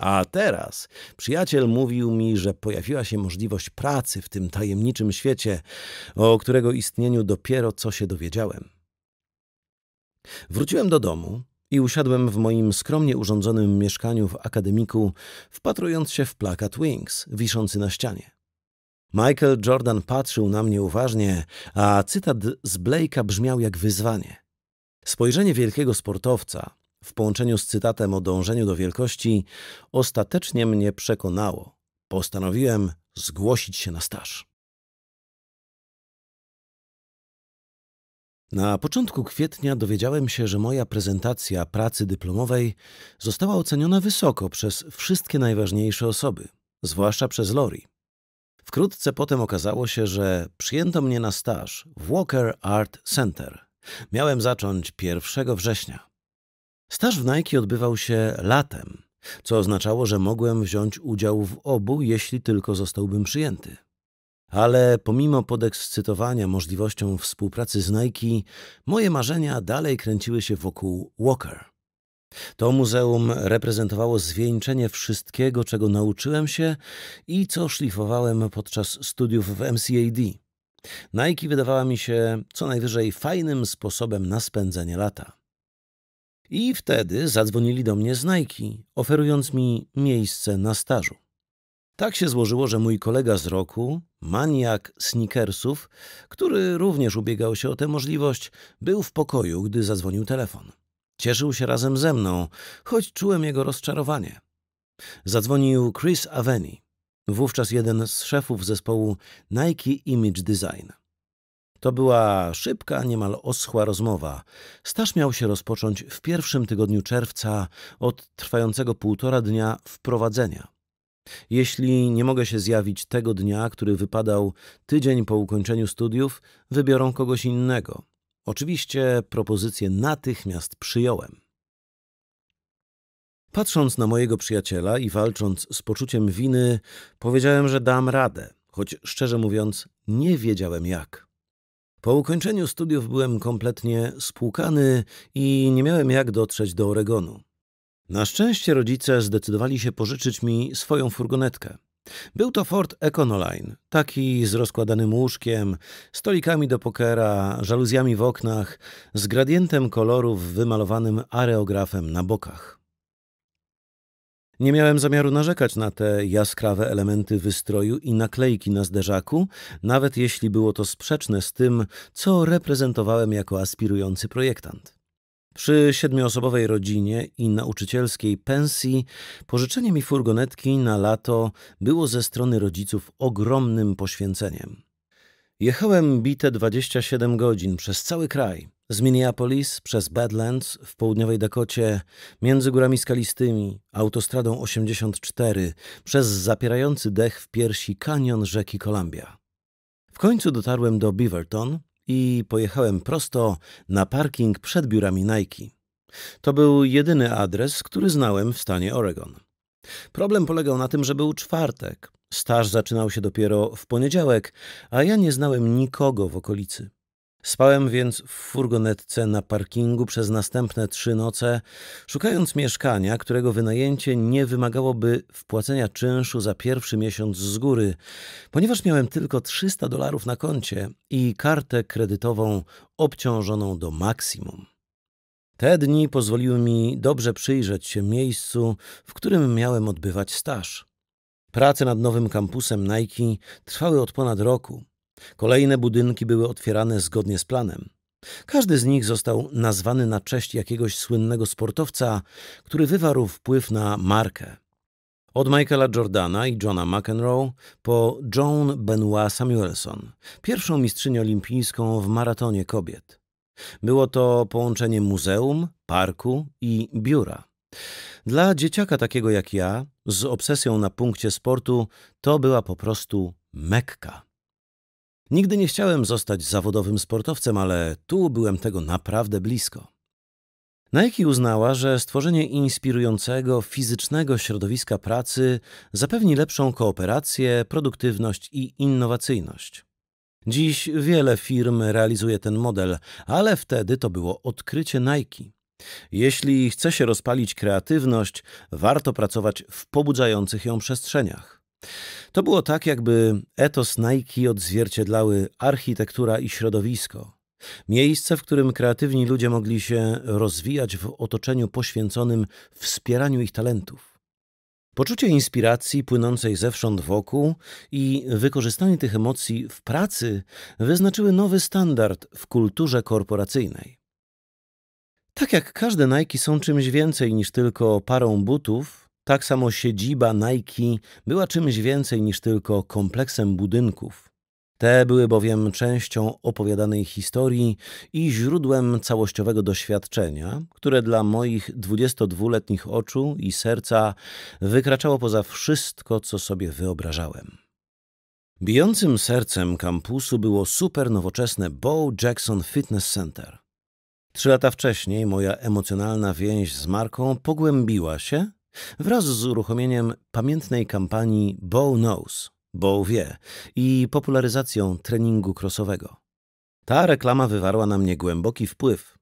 A teraz przyjaciel mówił mi, że pojawiła się możliwość pracy w tym tajemniczym świecie, o którego istnieniu dopiero co się dowiedziałem. Wróciłem do domu i usiadłem w moim skromnie urządzonym mieszkaniu w Akademiku, wpatrując się w plakat Wings wiszący na ścianie. Michael Jordan patrzył na mnie uważnie, a cytat z Blake'a brzmiał jak wyzwanie. Spojrzenie wielkiego sportowca w połączeniu z cytatem o dążeniu do wielkości ostatecznie mnie przekonało. Postanowiłem zgłosić się na staż. Na początku kwietnia dowiedziałem się, że moja prezentacja pracy dyplomowej została oceniona wysoko przez wszystkie najważniejsze osoby, zwłaszcza przez Lori. Wkrótce potem okazało się, że przyjęto mnie na staż w Walker Art Center. Miałem zacząć pierwszego września. Staż w Nike odbywał się latem, co oznaczało, że mogłem wziąć udział w obu, jeśli tylko zostałbym przyjęty. Ale pomimo podekscytowania możliwością współpracy z Nike, moje marzenia dalej kręciły się wokół Walker. To muzeum reprezentowało zwieńczenie wszystkiego, czego nauczyłem się i co szlifowałem podczas studiów w M C A D. Nike wydawała mi się co najwyżej fajnym sposobem na spędzenie lata. I wtedy zadzwonili do mnie z Nike, oferując mi miejsce na stażu. Tak się złożyło, że mój kolega z roku, maniak sneakersów, który również ubiegał się o tę możliwość, był w pokoju, gdy zadzwonił telefon. Cieszył się razem ze mną, choć czułem jego rozczarowanie. Zadzwonił Chris Aveni, wówczas jeden z szefów zespołu Nike Image Design. To była szybka, niemal oschła rozmowa. Staż miał się rozpocząć w pierwszym tygodniu czerwca od trwającego półtora dnia wprowadzenia. Jeśli nie mogę się zjawić tego dnia, który wypadał tydzień po ukończeniu studiów, wybiorą kogoś innego. Oczywiście propozycję natychmiast przyjąłem. Patrząc na mojego przyjaciela i walcząc z poczuciem winy, powiedziałem, że dam radę, choć szczerze mówiąc, nie wiedziałem jak. Po ukończeniu studiów byłem kompletnie spłukany i nie miałem jak dotrzeć do Oregonu. Na szczęście rodzice zdecydowali się pożyczyć mi swoją furgonetkę. Był to Ford Econoline, taki z rozkładanym łóżkiem, stolikami do pokera, żaluzjami w oknach, z gradientem kolorów wymalowanym areografem na bokach. Nie miałem zamiaru narzekać na te jaskrawe elementy wystroju i naklejki na zderzaku, nawet jeśli było to sprzeczne z tym, co reprezentowałem jako aspirujący projektant. Przy siedmioosobowej rodzinie i nauczycielskiej pensji pożyczenie mi furgonetki na lato było ze strony rodziców ogromnym poświęceniem. Jechałem bite dwadzieścia siedem godzin przez cały kraj, z Minneapolis przez Badlands w południowej Dakocie, między górami skalistymi, autostradą osiemdziesiąt cztery, przez zapierający dech w piersi kanion rzeki Columbia. W końcu dotarłem do Beaverton i pojechałem prosto na parking przed biurami Nike. To był jedyny adres, który znałem w stanie Oregon. Problem polegał na tym, że był czwartek. Staż zaczynał się dopiero w poniedziałek, a ja nie znałem nikogo w okolicy. Spałem więc w furgonetce na parkingu przez następne trzy noce, szukając mieszkania, którego wynajęcie nie wymagałoby wpłacenia czynszu za pierwszy miesiąc z góry, ponieważ miałem tylko trzysta dolarów na koncie i kartę kredytową obciążoną do maksimum. Te dni pozwoliły mi dobrze przyjrzeć się miejscu, w którym miałem odbywać staż. Prace nad nowym kampusem Nike trwały od ponad roku. Kolejne budynki były otwierane zgodnie z planem. Każdy z nich został nazwany na cześć jakiegoś słynnego sportowca, który wywarł wpływ na markę. Od Michaela Jordana i Johna McEnroe po Joan Benoit Samuelson, pierwszą mistrzynię olimpijską w maratonie kobiet. Było to połączenie muzeum, parku i biura. Dla dzieciaka takiego jak ja, z obsesją na punkcie sportu, to była po prostu Mekka. Nigdy nie chciałem zostać zawodowym sportowcem, ale tu byłem tego naprawdę blisko. Nike uznała, że stworzenie inspirującego, fizycznego środowiska pracy zapewni lepszą kooperację, produktywność i innowacyjność. Dziś wiele firm realizuje ten model, ale wtedy to było odkrycie Nike. Jeśli chce się rozpalić kreatywność, warto pracować w pobudzających ją przestrzeniach. To było tak, jakby etos Nike odzwierciedlały architektura i środowisko. Miejsce, w którym kreatywni ludzie mogli się rozwijać w otoczeniu poświęconym wspieraniu ich talentów. Poczucie inspiracji płynącej zewsząd wokół i wykorzystanie tych emocji w pracy wyznaczyły nowy standard w kulturze korporacyjnej. Tak jak każde Nike są czymś więcej niż tylko parą butów, tak samo siedziba Nike była czymś więcej niż tylko kompleksem budynków. Te były bowiem częścią opowiadanej historii i źródłem całościowego doświadczenia, które dla moich dwudziestodwuletnich oczu i serca wykraczało poza wszystko, co sobie wyobrażałem. Bijącym sercem kampusu było super nowoczesne Bo Jackson Fitness Center. Trzy lata wcześniej moja emocjonalna więź z marką pogłębiła się, wraz z uruchomieniem pamiętnej kampanii Bo Knows, Bo Wie i popularyzacją treningu crossowego. Ta reklama wywarła na mnie głęboki wpływ.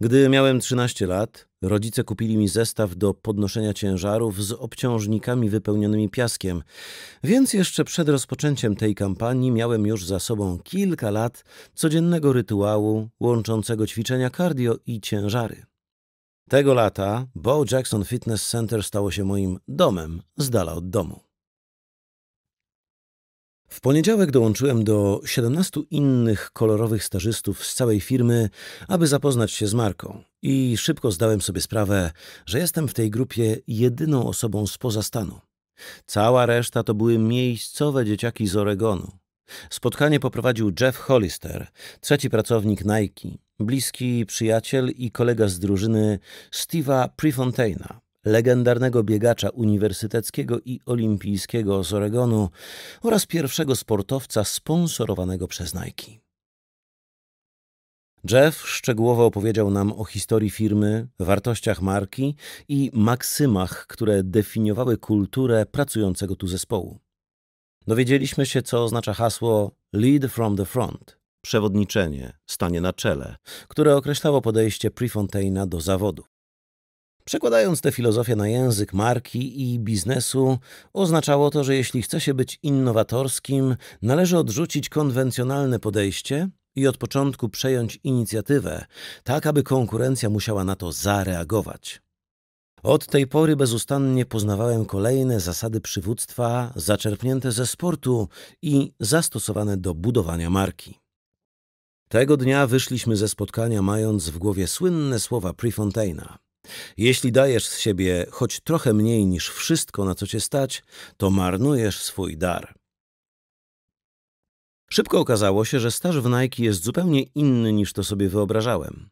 Gdy miałem trzynaście lat, rodzice kupili mi zestaw do podnoszenia ciężarów z obciążnikami wypełnionymi piaskiem, więc jeszcze przed rozpoczęciem tej kampanii miałem już za sobą kilka lat codziennego rytuału łączącego ćwiczenia cardio i ciężary. Tego lata Bo Jackson Fitness Center stało się moim domem z dala od domu. W poniedziałek dołączyłem do siedemnastu innych kolorowych stażystów z całej firmy, aby zapoznać się z marką i szybko zdałem sobie sprawę, że jestem w tej grupie jedyną osobą spoza stanu. Cała reszta to były miejscowe dzieciaki z Oregonu. Spotkanie poprowadził Jeff Hollister, trzeci pracownik Nike, bliski przyjaciel i kolega z drużyny Steve'a Prefontaina, legendarnego biegacza uniwersyteckiego i olimpijskiego z Oregonu oraz pierwszego sportowca sponsorowanego przez Nike. Jeff szczegółowo opowiedział nam o historii firmy, wartościach marki i maksymach, które definiowały kulturę pracującego tu zespołu. Dowiedzieliśmy się, co oznacza hasło Lead from the Front, przewodniczenie, stanie na czele, które określało podejście Prefontaina do zawodu. Przekładając tę filozofię na język marki i biznesu, oznaczało to, że jeśli chce się być innowatorskim, należy odrzucić konwencjonalne podejście i od początku przejąć inicjatywę, tak aby konkurencja musiała na to zareagować. Od tej pory bezustannie poznawałem kolejne zasady przywództwa zaczerpnięte ze sportu i zastosowane do budowania marki. Tego dnia wyszliśmy ze spotkania mając w głowie słynne słowa Prefontaina. Jeśli dajesz z siebie choć trochę mniej niż wszystko, na co cię stać, to marnujesz swój dar. Szybko okazało się, że staż w Nike jest zupełnie inny niż to sobie wyobrażałem.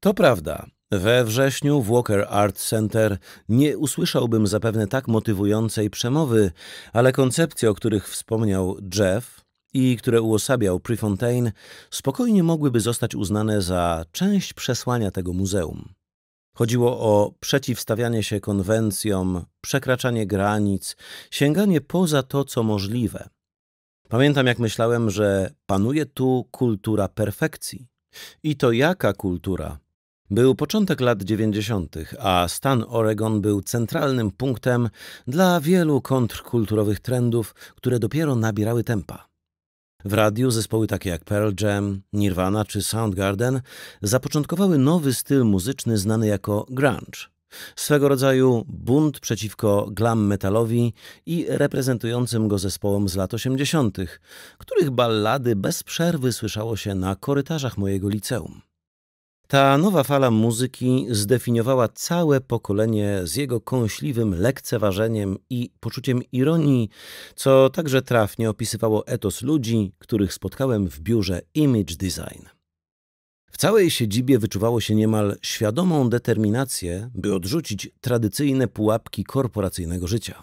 To prawda. We wrześniu w Walker Art Center nie usłyszałbym zapewne tak motywującej przemowy, ale koncepcje, o których wspomniał Jeff i które uosabiał Prefontaine, spokojnie mogłyby zostać uznane za część przesłania tego muzeum. Chodziło o przeciwstawianie się konwencjom, przekraczanie granic, sięganie poza to, co możliwe. Pamiętam, jak myślałem, że panuje tu kultura perfekcji. I to jaka kultura? Był początek lat dziewięćdziesiątych, a stan Oregon był centralnym punktem dla wielu kontrkulturowych trendów, które dopiero nabierały tempa. W radiu zespoły takie jak Pearl Jam, Nirvana czy Soundgarden zapoczątkowały nowy styl muzyczny znany jako grunge. Swego rodzaju bunt przeciwko glam metalowi i reprezentującym go zespołom z lat osiemdziesiątych, których ballady bez przerwy słyszało się na korytarzach mojego liceum. Ta nowa fala muzyki zdefiniowała całe pokolenie z jego kąśliwym lekceważeniem i poczuciem ironii, co także trafnie opisywało etos ludzi, których spotkałem w biurze Image Design. W całej siedzibie wyczuwało się niemal świadomą determinację, by odrzucić tradycyjne pułapki korporacyjnego życia.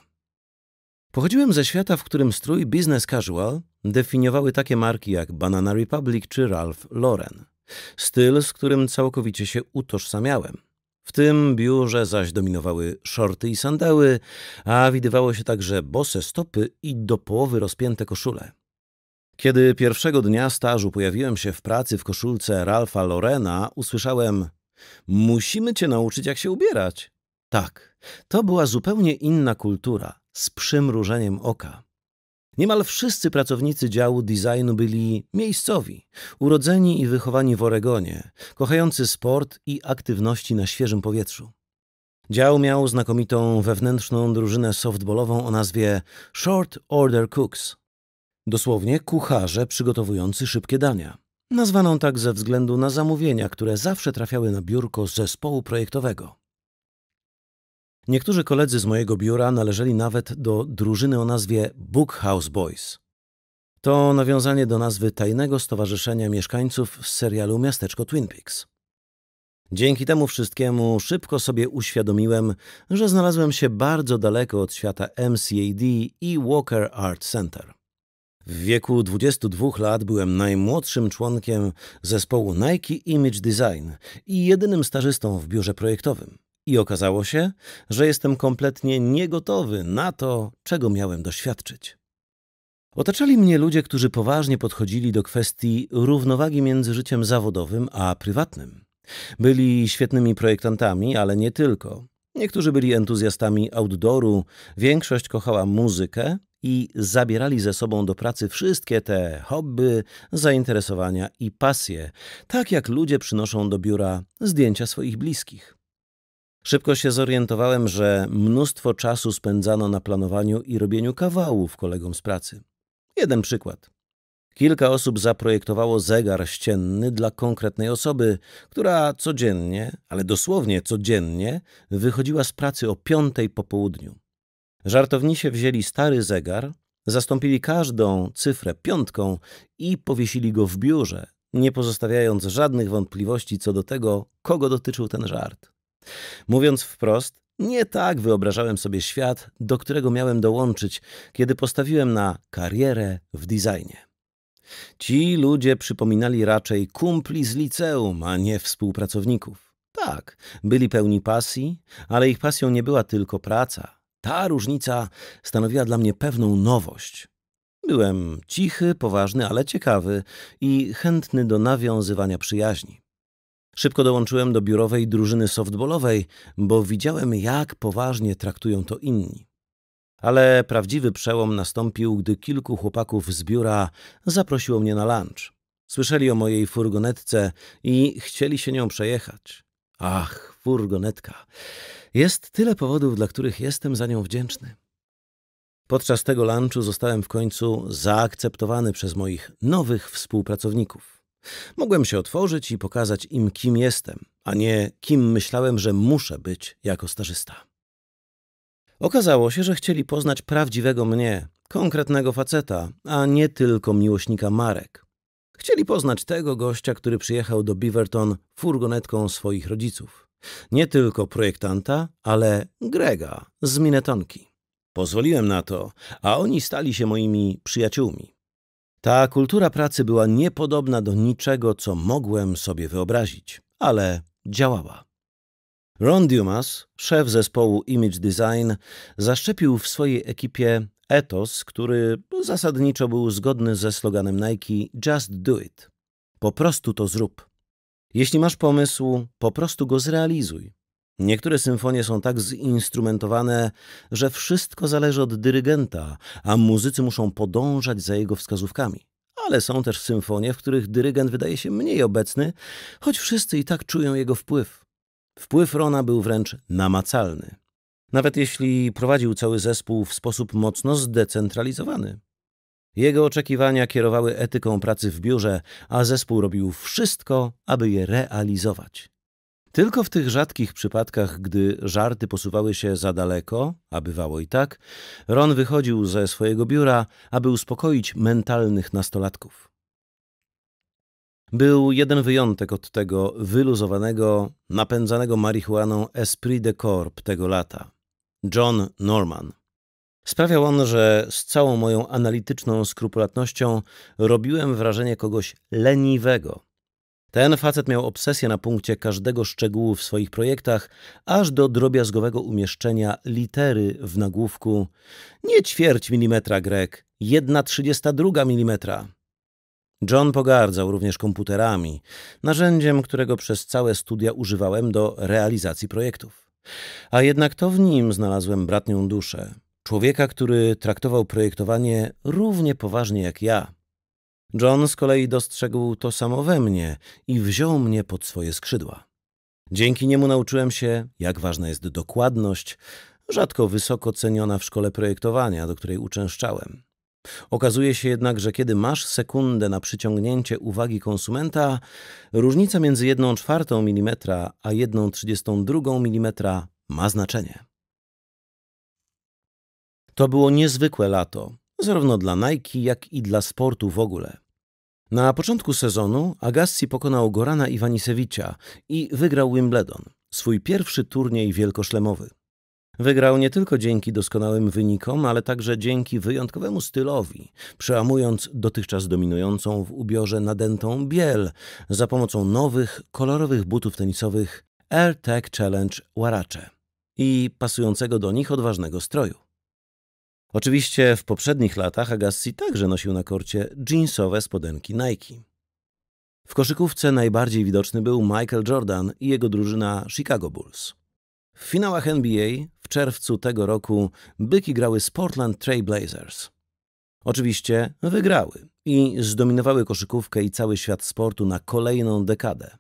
Pochodziłem ze świata, w którym strój business casual definiowały takie marki jak Banana Republic czy Ralph Lauren. Styl, z którym całkowicie się utożsamiałem. W tym biurze zaś dominowały szorty i sandały, a widywało się także bose stopy i do połowy rozpięte koszule. Kiedy pierwszego dnia stażu pojawiłem się w pracy w koszulce Ralpha Laurena, usłyszałem: musimy cię nauczyć, jak się ubierać. Tak, to była zupełnie inna kultura, z przymrużeniem oka. Niemal wszyscy pracownicy działu designu byli miejscowi, urodzeni i wychowani w Oregonie, kochający sport i aktywności na świeżym powietrzu. Dział miał znakomitą wewnętrzną drużynę softballową o nazwie Short Order Cooks, dosłownie kucharze przygotowujący szybkie dania, nazwaną tak ze względu na zamówienia, które zawsze trafiały na biurko zespołu projektowego. Niektórzy koledzy z mojego biura należeli nawet do drużyny o nazwie Bookhouse Boys. To nawiązanie do nazwy tajnego stowarzyszenia mieszkańców z serialu Miasteczko Twin Peaks. Dzięki temu wszystkiemu szybko sobie uświadomiłem, że znalazłem się bardzo daleko od świata M C A D i Walker Art Center. W wieku dwudziestu dwóch lat byłem najmłodszym członkiem zespołu Nike Image Design i jedynym stażystą w biurze projektowym. I okazało się, że jestem kompletnie niegotowy na to, czego miałem doświadczyć. Otaczali mnie ludzie, którzy poważnie podchodzili do kwestii równowagi między życiem zawodowym a prywatnym. Byli świetnymi projektantami, ale nie tylko. Niektórzy byli entuzjastami outdooru, większość kochała muzykę i zabierali ze sobą do pracy wszystkie te hobby, zainteresowania i pasje, tak jak ludzie przynoszą do biura zdjęcia swoich bliskich. Szybko się zorientowałem, że mnóstwo czasu spędzano na planowaniu i robieniu kawałów kolegom z pracy. Jeden przykład. Kilka osób zaprojektowało zegar ścienny dla konkretnej osoby, która codziennie, ale dosłownie codziennie, wychodziła z pracy o piątej po południu. Żartownisie wzięli stary zegar, zastąpili każdą cyfrę piątką i powiesili go w biurze, nie pozostawiając żadnych wątpliwości co do tego, kogo dotyczył ten żart. Mówiąc wprost, nie tak wyobrażałem sobie świat, do którego miałem dołączyć, kiedy postawiłem na karierę w designie. Ci ludzie przypominali raczej kumpli z liceum, a nie współpracowników. Tak, byli pełni pasji, ale ich pasją nie była tylko praca. Ta różnica stanowiła dla mnie pewną nowość. Byłem cichy, poważny, ale ciekawy i chętny do nawiązywania przyjaźni. Szybko dołączyłem do biurowej drużyny softballowej, bo widziałem, jak poważnie traktują to inni. Ale prawdziwy przełom nastąpił, gdy kilku chłopaków z biura zaprosiło mnie na lunch. Słyszeli o mojej furgonetce i chcieli się nią przejechać. Ach, furgonetka. Jest tyle powodów, dla których jestem za nią wdzięczny. Podczas tego lunchu zostałem w końcu zaakceptowany przez moich nowych współpracowników. Mogłem się otworzyć i pokazać im, kim jestem, a nie kim myślałem, że muszę być jako stażysta. Okazało się, że chcieli poznać prawdziwego mnie, konkretnego faceta, a nie tylko miłośnika marek. Chcieli poznać tego gościa, który przyjechał do Beaverton furgonetką swoich rodziców. Nie tylko projektanta, ale Grega z Minnetonki. Pozwoliłem na to, a oni stali się moimi przyjaciółmi. Ta kultura pracy była niepodobna do niczego, co mogłem sobie wyobrazić, ale działała. Ron Dumas, szef zespołu Image Design, zaszczepił w swojej ekipie Etos, który zasadniczo był zgodny ze sloganem Nike Just Do It. Po prostu to zrób. Jeśli masz pomysł, po prostu go zrealizuj. Niektóre symfonie są tak zinstrumentowane, że wszystko zależy od dyrygenta, a muzycy muszą podążać za jego wskazówkami. Ale są też symfonie, w których dyrygent wydaje się mniej obecny, choć wszyscy i tak czują jego wpływ. Wpływ Rona był wręcz namacalny. Nawet jeśli prowadził cały zespół w sposób mocno zdecentralizowany. Jego oczekiwania kierowały etyką pracy w biurze, a zespół robił wszystko, aby je realizować. Tylko w tych rzadkich przypadkach, gdy żarty posuwały się za daleko, a bywało i tak, Ron wychodził ze swojego biura, aby uspokoić mentalnych nastolatków. Był jeden wyjątek od tego wyluzowanego, napędzanego marihuaną esprit de corps tego lata. John Norman. Sprawiał on, że z całą moją analityczną skrupulatnością robiłem wrażenie kogoś leniwego. Ten facet miał obsesję na punkcie każdego szczegółu w swoich projektach, aż do drobiazgowego umieszczenia litery w nagłówku. Nie ćwierć milimetra, Greg, jedna trzydziesta druga milimetra. John pogardzał również komputerami, narzędziem, którego przez całe studia używałem do realizacji projektów. A jednak to w nim znalazłem bratnią duszę. Człowieka, który traktował projektowanie równie poważnie jak ja. John z kolei dostrzegł to samo we mnie i wziął mnie pod swoje skrzydła. Dzięki niemu nauczyłem się, jak ważna jest dokładność, rzadko wysoko ceniona w szkole projektowania, do której uczęszczałem. Okazuje się jednak, że kiedy masz sekundę na przyciągnięcie uwagi konsumenta, różnica między jedną czwartą milimetra a jedną trzydziestą drugą milimetra ma znaczenie. To było niezwykłe lato, zarówno dla Nike, jak i dla sportu w ogóle. Na początku sezonu Agassi pokonał Gorana Iwanisewicza i wygrał Wimbledon, swój pierwszy turniej wielkoszlemowy. Wygrał nie tylko dzięki doskonałym wynikom, ale także dzięki wyjątkowemu stylowi, przełamując dotychczas dominującą w ubiorze nadętą biel za pomocą nowych, kolorowych butów tenisowych Air Tech Challenge Huarache i pasującego do nich odważnego stroju. Oczywiście w poprzednich latach Agassi także nosił na korcie jeansowe spodenki Nike. W koszykówce najbardziej widoczny był Michael Jordan i jego drużyna Chicago Bulls. W finałach N B A w czerwcu tego roku byki grały z Portland Trail Blazers. Oczywiście wygrały i zdominowały koszykówkę i cały świat sportu na kolejną dekadę.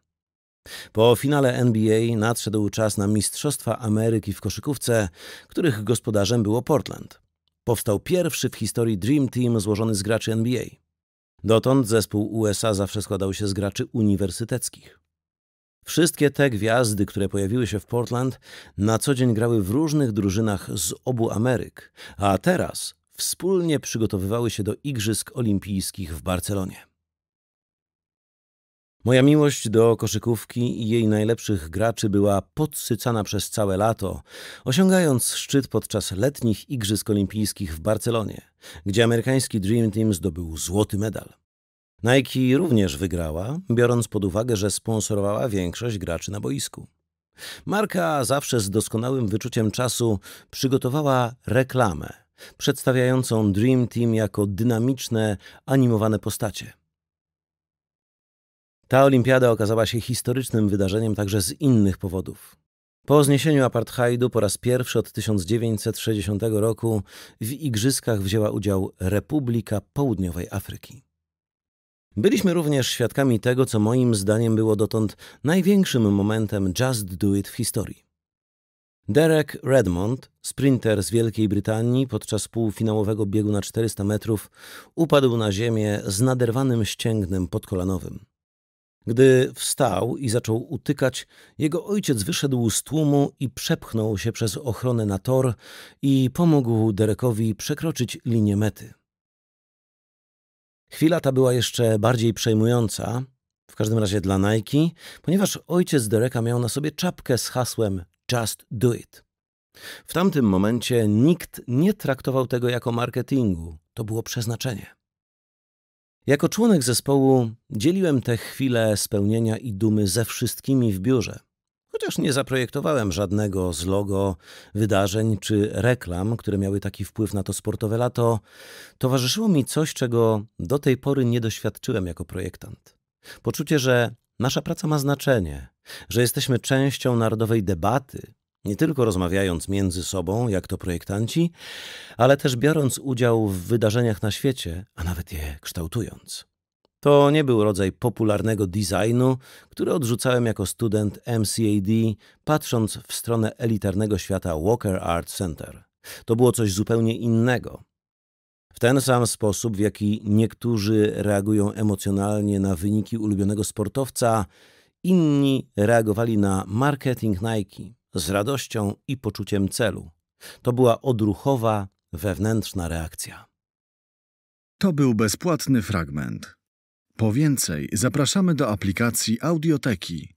Po finale N B A nadszedł czas na Mistrzostwa Ameryki w koszykówce, których gospodarzem było Portland. Powstał pierwszy w historii Dream Team złożony z graczy N B A. Dotąd zespół U S A zawsze składał się z graczy uniwersyteckich. Wszystkie te gwiazdy, które pojawiły się w Portland, na co dzień grały w różnych drużynach z obu Ameryk, a teraz wspólnie przygotowywały się do Igrzysk Olimpijskich w Barcelonie. Moja miłość do koszykówki i jej najlepszych graczy była podsycana przez całe lato, osiągając szczyt podczas letnich Igrzysk Olimpijskich w Barcelonie, gdzie amerykański Dream Team zdobył złoty medal. Nike również wygrała, biorąc pod uwagę, że sponsorowała większość graczy na boisku. Marka zawsze z doskonałym wyczuciem czasu przygotowała reklamę, przedstawiającą Dream Team jako dynamiczne, animowane postacie. Ta olimpiada okazała się historycznym wydarzeniem także z innych powodów. Po zniesieniu apartheidu po raz pierwszy od tysiąc dziewięćset sześćdziesiątego roku w igrzyskach wzięła udział Republika Południowej Afryki. Byliśmy również świadkami tego, co moim zdaniem było dotąd największym momentem Just Do It w historii. Derek Redmond, sprinter z Wielkiej Brytanii, podczas półfinałowego biegu na czterysta metrów upadł na ziemię z naderwanym ścięgnem podkolanowym. Gdy wstał i zaczął utykać, jego ojciec wyszedł z tłumu i przepchnął się przez ochronę na tor i pomógł Derekowi przekroczyć linię mety. Chwila ta była jeszcze bardziej przejmująca, w każdym razie dla Nike, ponieważ ojciec Dereka miał na sobie czapkę z hasłem Just Do It. W tamtym momencie nikt nie traktował tego jako marketingu, to było przeznaczenie. Jako członek zespołu dzieliłem te chwile spełnienia i dumy ze wszystkimi w biurze, Chociaż nie zaprojektowałem żadnego z logo, wydarzeń czy reklam, które miały taki wpływ na to sportowe lato, towarzyszyło mi coś, czego do tej pory nie doświadczyłem jako projektant. Poczucie, że nasza praca ma znaczenie, że jesteśmy częścią narodowej debaty, nie tylko rozmawiając między sobą, jak to projektanci, ale też biorąc udział w wydarzeniach na świecie, a nawet je kształtując. To nie był rodzaj popularnego designu, który odrzucałem jako student M C A D, patrząc w stronę elitarnego świata Walker Art Center. To było coś zupełnie innego. W ten sam sposób, w jaki niektórzy reagują emocjonalnie na wyniki ulubionego sportowca, inni reagowali na marketing Nike z radością i poczuciem celu. To była odruchowa, wewnętrzna reakcja. To był bezpłatny fragment. Po więcej zapraszamy do aplikacji Audioteki.